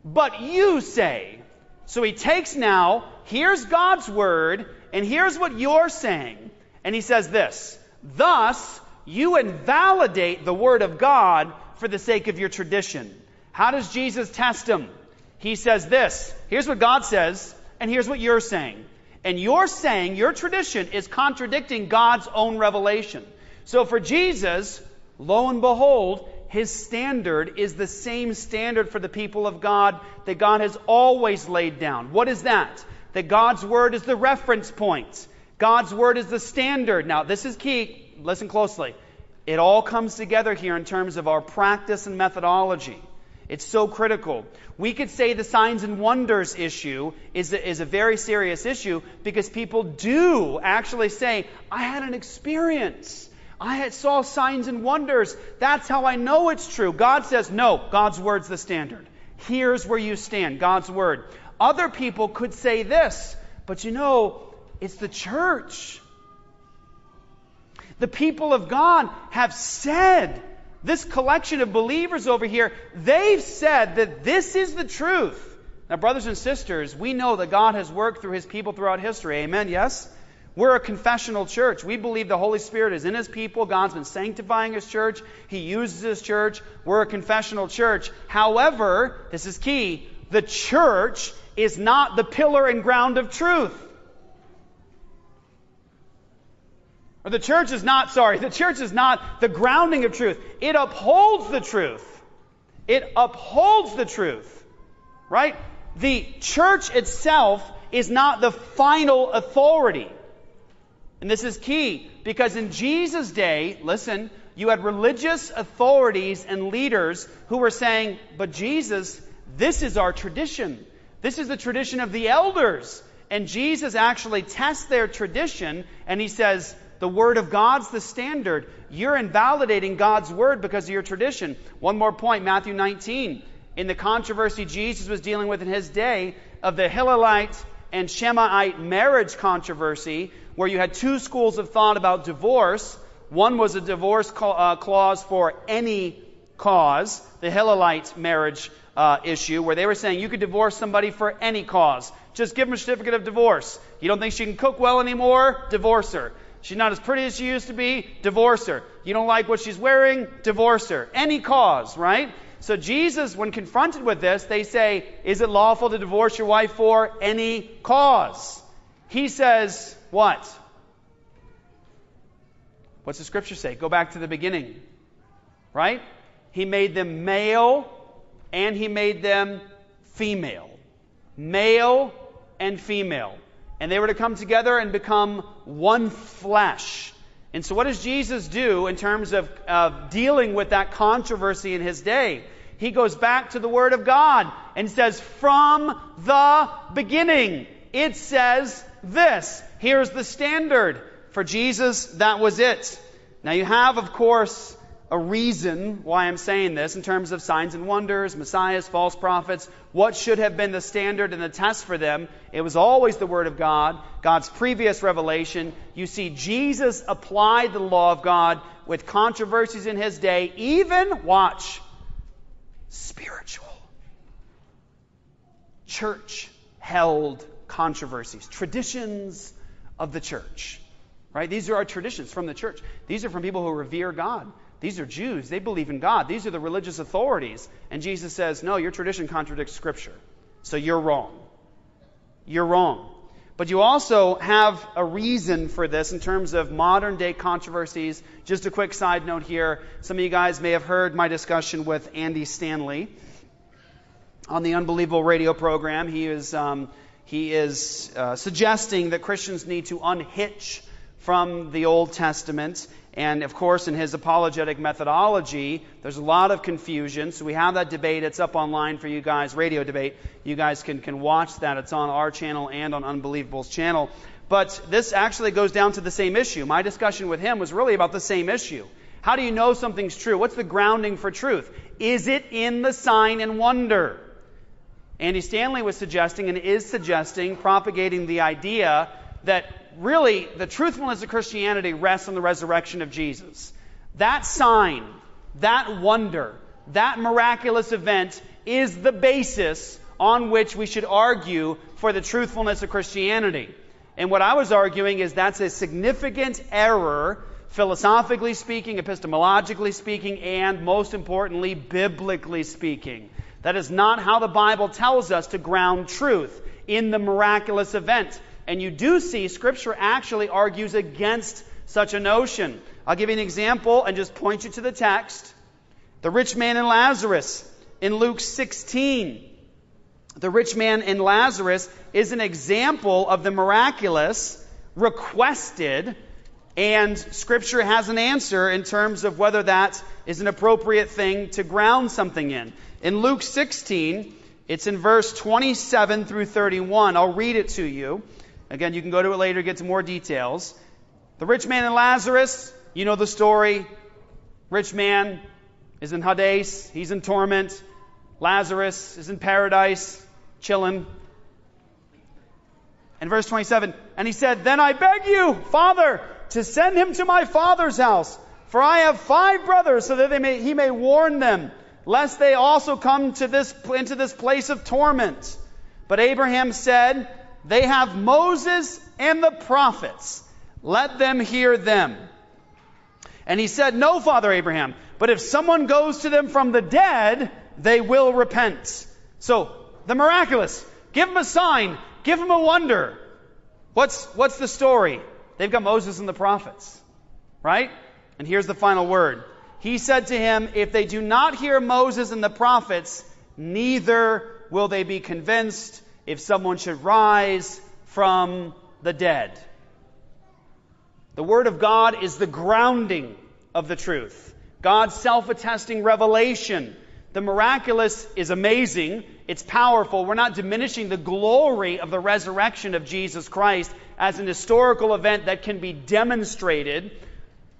but you say. So he takes now, here's God's word, and here's what you're saying. And he says this, thus you invalidate the word of God for the sake of your tradition. How does Jesus test him? He says this, here's what God says, and here's what you're saying. And you're saying your tradition is contradicting God's own revelation. So for Jesus, lo and behold, his standard is the same standard for the people of God that God has always laid down. What is that? That God's word is the reference point. God's word is the standard. Now, this is key. Listen closely. It all comes together here in terms of our practice and methodology. It's so critical. We could say the signs and wonders issue is a, is a very serious issue because people do actually say, I had an experience. I had, saw signs and wonders. That's how I know it's true. God says, no, God's word's the standard. Here's where you stand, God's word. Other people could say this, but you know, It's the church. The people of God have said, this collection of believers over here, they've said that this is the truth. Now, brothers and sisters, we know that God has worked through his people throughout history. Amen, yes? We're a confessional church. We believe the Holy Spirit is in his people. God's been sanctifying his church. He uses his church. We're a confessional church. However, this is key, the church is not the pillar and ground of truth. Or the church is not, sorry, the church is not the grounding of truth. It upholds the truth. It upholds the truth. Right? The church itself is not the final authority. And this is key, because in Jesus' day, listen, you had religious authorities and leaders who were saying, but Jesus, this is our tradition. This is the tradition of the elders. And Jesus actually tests their tradition, and he says, the Word of God's the standard. You're invalidating God's Word because of your tradition. One more point, Matthew nineteen. In the controversy Jesus was dealing with in his day of the Hillelite and Shemaite marriage controversy, where you had two schools of thought about divorce. One was a divorce clause for any cause, the Hillelite marriage uh, issue, where they were saying you could divorce somebody for any cause. Just give them a certificate of divorce. You don't think she can cook well anymore? Divorce her. She's not as pretty as she used to be? Divorce her. You don't like what she's wearing? Divorce her. Any cause, right? So Jesus, when confronted with this, they say, is it lawful to divorce your wife for any cause? He says, what? What's the scripture say? Go back to the beginning, right? He made them male and he made them female. Male and female. And they were to come together and become one flesh. And so what does Jesus do in terms of, of dealing with that controversy in his day? He goes back to the Word of God and says, from the beginning, it says this. Here's the standard. For Jesus, that was it. Now you have, of course, a reason why I'm saying this in terms of signs and wonders, messiahs, false prophets, what should have been the standard and the test for them. It was always the Word of God, God's previous revelation. You see, Jesus applied the law of God with controversies in his day, even, watch, spiritual, church-held controversies, traditions of the church, right? These are our traditions from the church. These are from people who revere God. These are Jews. They believe in God. These are the religious authorities. And Jesus says, no, your tradition contradicts Scripture. So you're wrong. You're wrong. But you also have a reason for this in terms of modern day controversies. Just a quick side note here. Some of you guys may have heard my discussion with Andy Stanley on the Unbelievable radio program. He is, um, he is uh, suggesting that Christians need to unhitch from the Old Testament. And, of course, in his apologetic methodology, there's a lot of confusion. So we have that debate. It's up online for you guys, radio debate. You guys can, can watch that. It's on our channel and on Unbelievable's channel. But this actually goes down to the same issue. My discussion with him was really about the same issue. How do you know something's true? What's the grounding for truth? Is it in the sign and wonder? Andy Stanley was suggesting and is suggesting, propagating the idea that really, the truthfulness of Christianity rests on the resurrection of Jesus. That sign, that wonder, that miraculous event is the basis on which we should argue for the truthfulness of Christianity. And what I was arguing is that's a significant error, philosophically speaking, epistemologically speaking, and most importantly, biblically speaking. That is not how the Bible tells us to ground truth in the miraculous event. And you do see Scripture actually argues against such a notion. I'll give you an example and just point you to the text. The rich man and Lazarus in Luke sixteen. The rich man and Lazarus is an example of the miraculous requested, and Scripture has an answer in terms of whether that is an appropriate thing to ground something in. In Luke sixteen, it's in verse twenty-seven through thirty-one. I'll read it to you. Again, you can go to it later, get some more details. The rich man and Lazarus, you know the story. Rich man is in Hades, he's in torment. Lazarus is in paradise, chilling. And verse twenty-seven, and he said, then I beg you, Father, to send him to my father's house, for I have five brothers, so that they may, he may warn them, lest they also come to this, into this place of torment. But Abraham said, they have Moses and the prophets. Let them hear them. And he said, no, Father Abraham, but if someone goes to them from the dead, they will repent. So, the miraculous. Give them a sign. Give them a wonder. What's, what's the story? They've got Moses and the prophets. Right? And here's the final word. He said to him, if they do not hear Moses and the prophets, neither will they be convinced if someone should rise from the dead. The Word of God is the grounding of the truth. God's self-attesting revelation. The miraculous is amazing. It's powerful. We're not diminishing the glory of the resurrection of Jesus Christ as an historical event that can be demonstrated.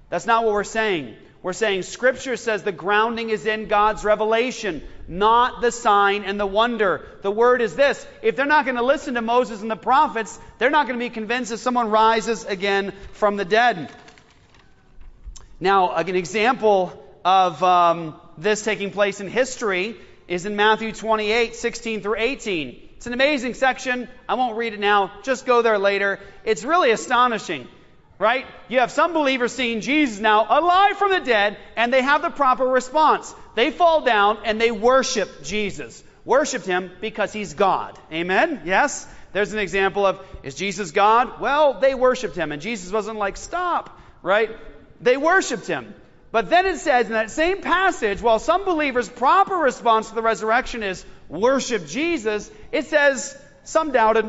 That's not what we're saying. We're saying Scripture says the grounding is in God's revelation, not the sign and the wonder. The word is this. If they're not going to listen to Moses and the prophets, they're not going to be convinced if someone rises again from the dead. Now, an example of um, this taking place in history is in Matthew twenty-eight, sixteen through eighteen. It's an amazing section. I won't read it now. Just go there later. It's really astonishing. Right? You have some believers seeing Jesus now alive from the dead, and they have the proper response. They fall down and they worship Jesus. Worshiped him because he's God. Amen? Yes? There's an example of, is Jesus God? Well, they worshiped him, and Jesus wasn't like, stop. Right? They worshiped him. But then it says in that same passage, while some believers' proper response to the resurrection is worship Jesus, it says, some doubted.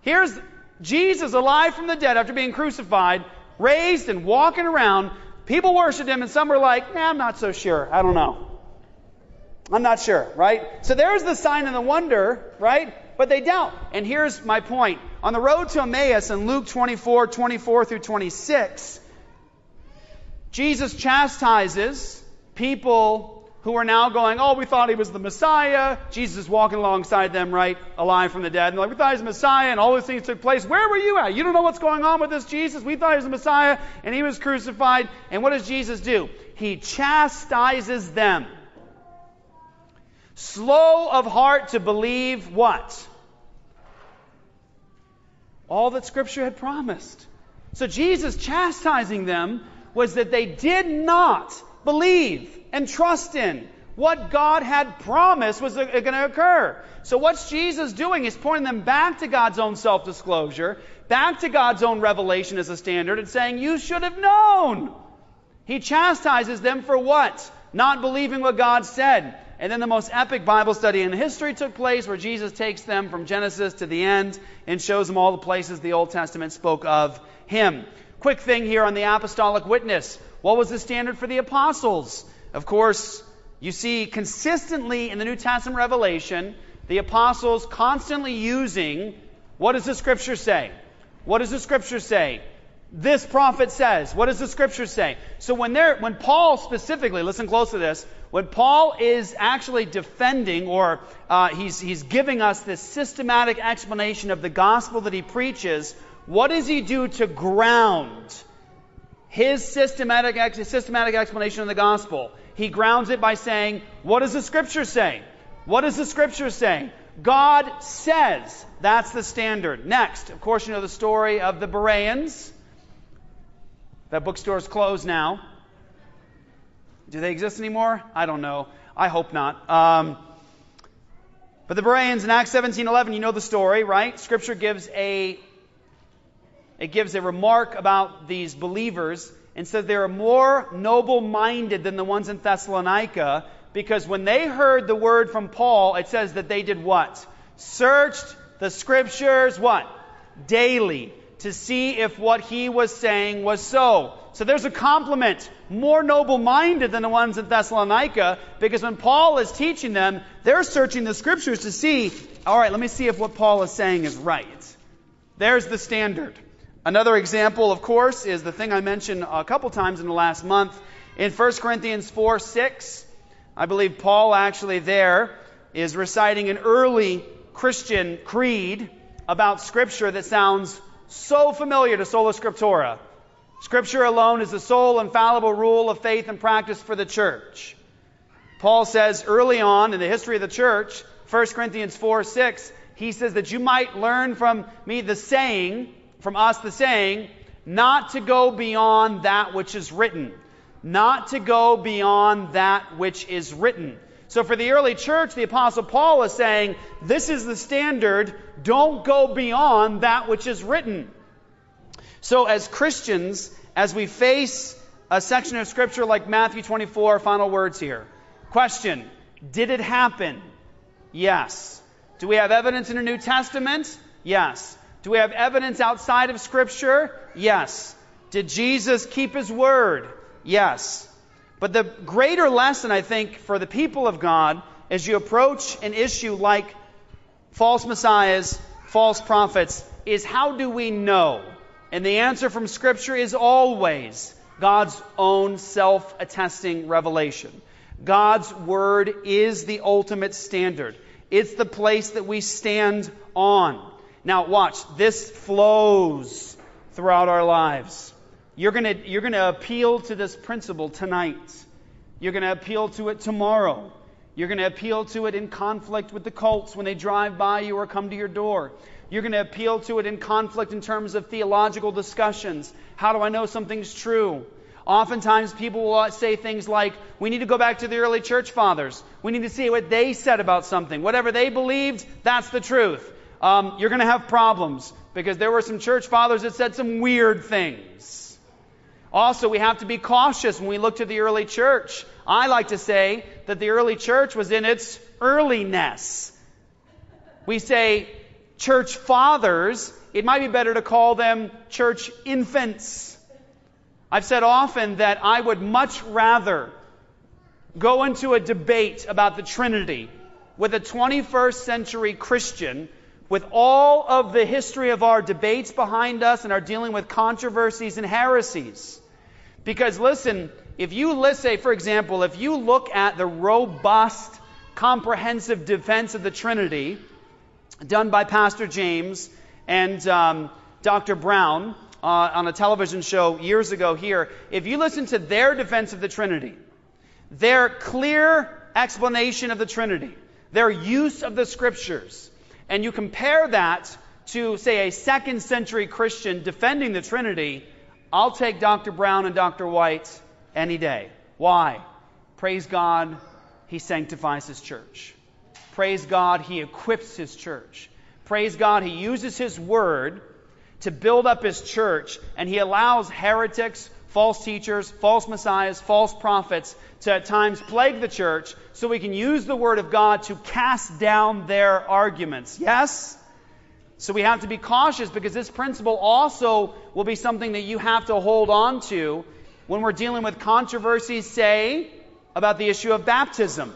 Here's Jesus, alive from the dead after being crucified, raised and walking around. People worshiped him, and some were like, nah, I'm not so sure. I don't know. I'm not sure, right? So there's the sign and the wonder, right? But they doubt. And here's my point. On the road to Emmaus in Luke twenty-four, twenty-four through twenty-six, Jesus chastises people who are now going, oh, we thought he was the Messiah. Jesus is walking alongside them, right, alive from the dead. And they're like, we thought he was the Messiah, and all these things took place. Where were you at? You don't know what's going on with this Jesus. We thought he was the Messiah, and he was crucified. And what does Jesus do? He chastises them. Slow of heart to believe what? All that Scripture had promised. So Jesus chastising them was that they did not believe and trust in what God had promised was going to occur. So what's Jesus doing? He's pointing them back to God's own self-disclosure, back to God's own revelation as a standard, and saying, you should have known. He chastises them for what? Not believing what God said. And then the most epic Bible study in history took place where Jesus takes them from Genesis to the end and shows them all the places the Old Testament spoke of him. Quick thing here on the apostolic witness. What was the standard for the apostles? Of course, you see consistently in the New Testament revelation, the apostles constantly using, what does the Scripture say? What does the Scripture say? This prophet says. What does the Scripture say? So when they're, when Paul specifically, listen close to this, when Paul is actually defending, or uh, he's, he's giving us this systematic explanation of the gospel that he preaches, what does he do to ground his systematic, systematic explanation of the gospel? He grounds it by saying, what does the Scripture say? What does the Scripture say? God says. That's the standard. Next, of course, you know the story of the Bereans. That bookstore's closed now. Do they exist anymore? I don't know. I hope not. Um, but the Bereans in Acts seventeen eleven, you know the story, right? Scripture gives a it gives a remark about these believers and says they are more noble-minded than the ones in Thessalonica, because when they heard the word from Paul, it says that they did what? Searched the Scriptures, what? Daily, to see if what he was saying was so. So there's a compliment. More noble-minded than the ones in Thessalonica, because when Paul is teaching them, they're searching the Scriptures to see, all right, let me see if what Paul is saying is right. There's the standard. Another example, of course, is the thing I mentioned a couple times in the last month. In First Corinthians four, six, I believe Paul actually there is reciting an early Christian creed about Scripture that sounds so familiar to Sola Scriptura. Scripture alone is the sole infallible rule of faith and practice for the church. Paul says early on in the history of the church, First Corinthians four six, he says that you might learn from me the saying, from us the saying, not to go beyond that which is written. Not to go beyond that which is written. So for the early church, the Apostle Paul is saying, this is the standard. Don't go beyond that which is written. So as Christians, as we face a section of Scripture like Matthew twenty-four, final words here. Question, did it happen? Yes. Do we have evidence in the New Testament? Yes. Do we have evidence outside of Scripture? Yes. Did Jesus keep His word? Yes. But the greater lesson, I think, for the people of God, as you approach an issue like false messiahs, false prophets, is how do we know? And the answer from Scripture is always God's own self-attesting revelation. God's Word is the ultimate standard. It's the place that we stand on. Now watch, this flows throughout our lives. You're gonna, you're gonna appeal to this principle tonight. You're gonna appeal to it tomorrow. You're gonna appeal to it in conflict with the cults when they drive by you or come to your door. You're gonna appeal to it in conflict in terms of theological discussions. How do I know something's true? Oftentimes people will say things like, we need to go back to the early church fathers. We need to see what they said about something. Whatever they believed, that's the truth. Um, you're gonna have problems because there were some church fathers that said some weird things. Also, we have to be cautious when we look to the early church. I like to say that the early church was in its earliness. We say church fathers. It might be better to call them church infants. I've said often that I would much rather go into a debate about the Trinity with a twenty-first century Christian with all of the history of our debates behind us and our dealing with controversies and heresies. Because listen, if you, let's say, for example, if you look at the robust, comprehensive defense of the Trinity done by Pastor James and um, Doctor Brown uh, on a television show years ago here, if you listen to their defense of the Trinity, their clear explanation of the Trinity, their use of the Scriptures, and you compare that to, say, a second century Christian defending the Trinity, I'll take Doctor Brown and Doctor White any day. Why? Praise God, He sanctifies His church. Praise God, He equips His church. Praise God, He uses His word to build up His church, and He allows heretics, false teachers, false messiahs, false prophets to at times plague the church, so we can use the Word of God to cast down their arguments. Yes? So we have to be cautious because this principle also will be something that you have to hold on to when we're dealing with controversies, say, about the issue of baptism.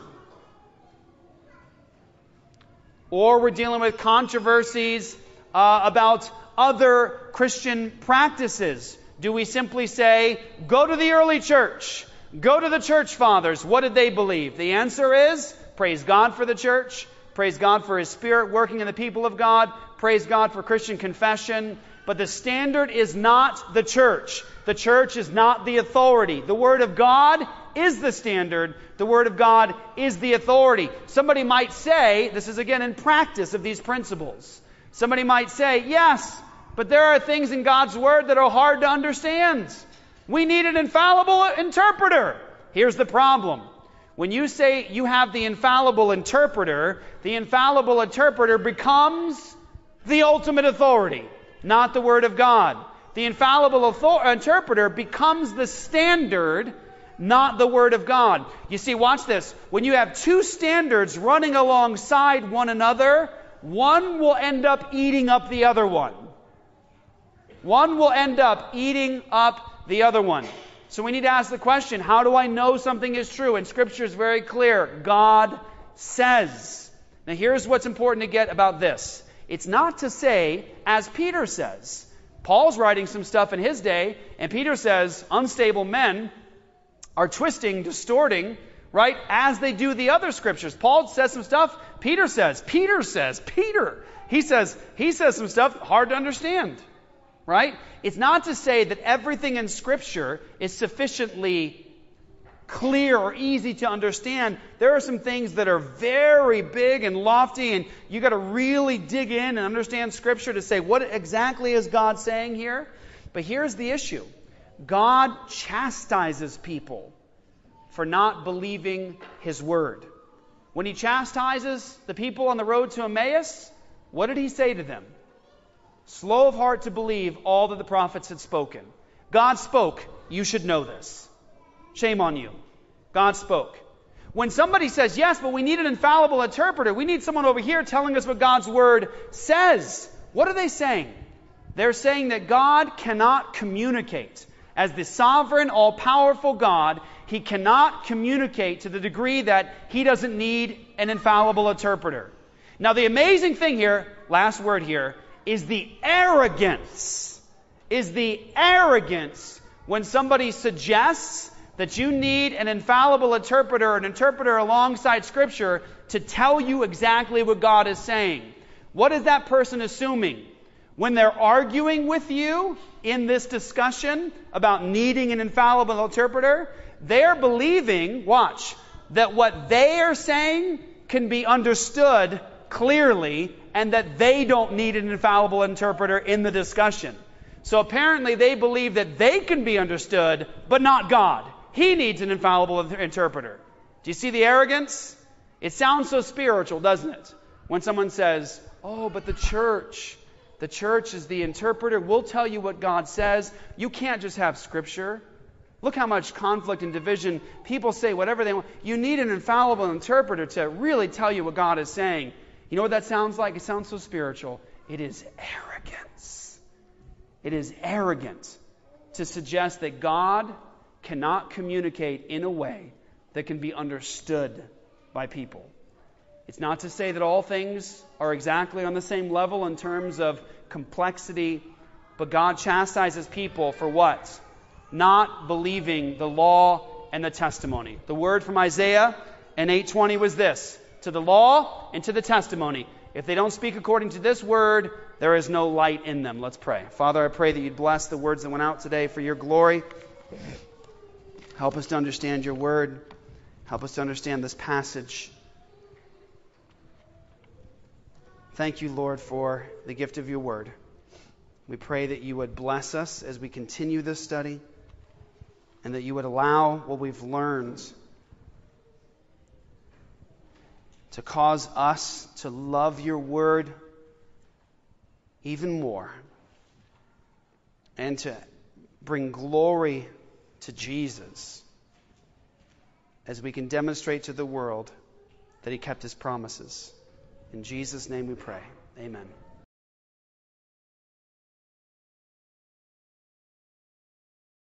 Or we're dealing with controversies uh, about other Christian practices. Do we simply say, go to the early church? Go to the church fathers. What did they believe? The answer is, praise God for the church. Praise God for His Spirit working in the people of God. Praise God for Christian confession. But the standard is not the church. The church is not the authority. The Word of God is the standard. The Word of God is the authority. Somebody might say, this is again in practice of these principles. Somebody might say, yes, but there are things in God's Word that are hard to understand. We need an infallible interpreter. Here's the problem. When you say you have the infallible interpreter, the infallible interpreter becomes the ultimate authority, not the Word of God. The infallible author- interpreter becomes the standard, not the Word of God. You see, watch this. When you have two standards running alongside one another, one will end up eating up the other one. One will end up eating up the other one. So we need to ask the question, how do I know something is true? And Scripture is very clear. God says. Now here's what's important to get about this. It's not to say, as Peter says. Paul's writing some stuff in his day, and Peter says, unstable men are twisting, distorting right? As they do the other scriptures. Paul says some stuff. Peter says, Peter says, Peter. He says, he says some stuff hard to understand, right? It's not to say that everything in Scripture is sufficiently clear or easy to understand. There are some things that are very big and lofty, and you got to really dig in and understand Scripture to say, what exactly is God saying here? But here's the issue. God chastises people for not believing His Word. When He chastises the people on the road to Emmaus, what did He say to them? Slow of heart to believe all that the prophets had spoken. God spoke. You should know this. Shame on you. God spoke. When somebody says, yes, but we need an infallible interpreter, we need someone over here telling us what God's Word says. What are they saying? They're saying that God cannot communicate. As the sovereign, all-powerful God, He cannot communicate to the degree that He doesn't need an infallible interpreter. Now, the amazing thing here, last word here, is the arrogance, is the arrogance when somebody suggests that you need an infallible interpreter, an interpreter alongside Scripture to tell you exactly what God is saying. What is that person assuming? When they're arguing with you in this discussion about needing an infallible interpreter, they're believing, watch, that what they are saying can be understood clearly and that they don't need an infallible interpreter in the discussion. So apparently they believe that they can be understood, but not God. He needs an infallible interpreter. Do you see the arrogance? It sounds so spiritual, doesn't it? When someone says, oh, but the church... The church is the interpreter. We'll tell you what God says. You can't just have Scripture. Look how much conflict and division. People say whatever they want. You need an infallible interpreter to really tell you what God is saying. You know what that sounds like? It sounds so spiritual. It is arrogance. It is arrogant to suggest that God cannot communicate in a way that can be understood by people. It's not to say that all things are exactly on the same level in terms of complexity, but God chastises people for what? Not believing the law and the testimony. The word from Isaiah in eight twenty was this, to the law and to the testimony. If they don't speak according to this word, there is no light in them. Let's pray. Father, I pray that you'd bless the words that went out today for your glory. Help us to understand your word. Help us to understand this passage. Thank you, Lord, for the gift of your word. We pray that you would bless us as we continue this study and that you would allow what we've learned to cause us to love your word even more and to bring glory to Jesus as we can demonstrate to the world that he kept his promises. In Jesus' name we pray. Amen.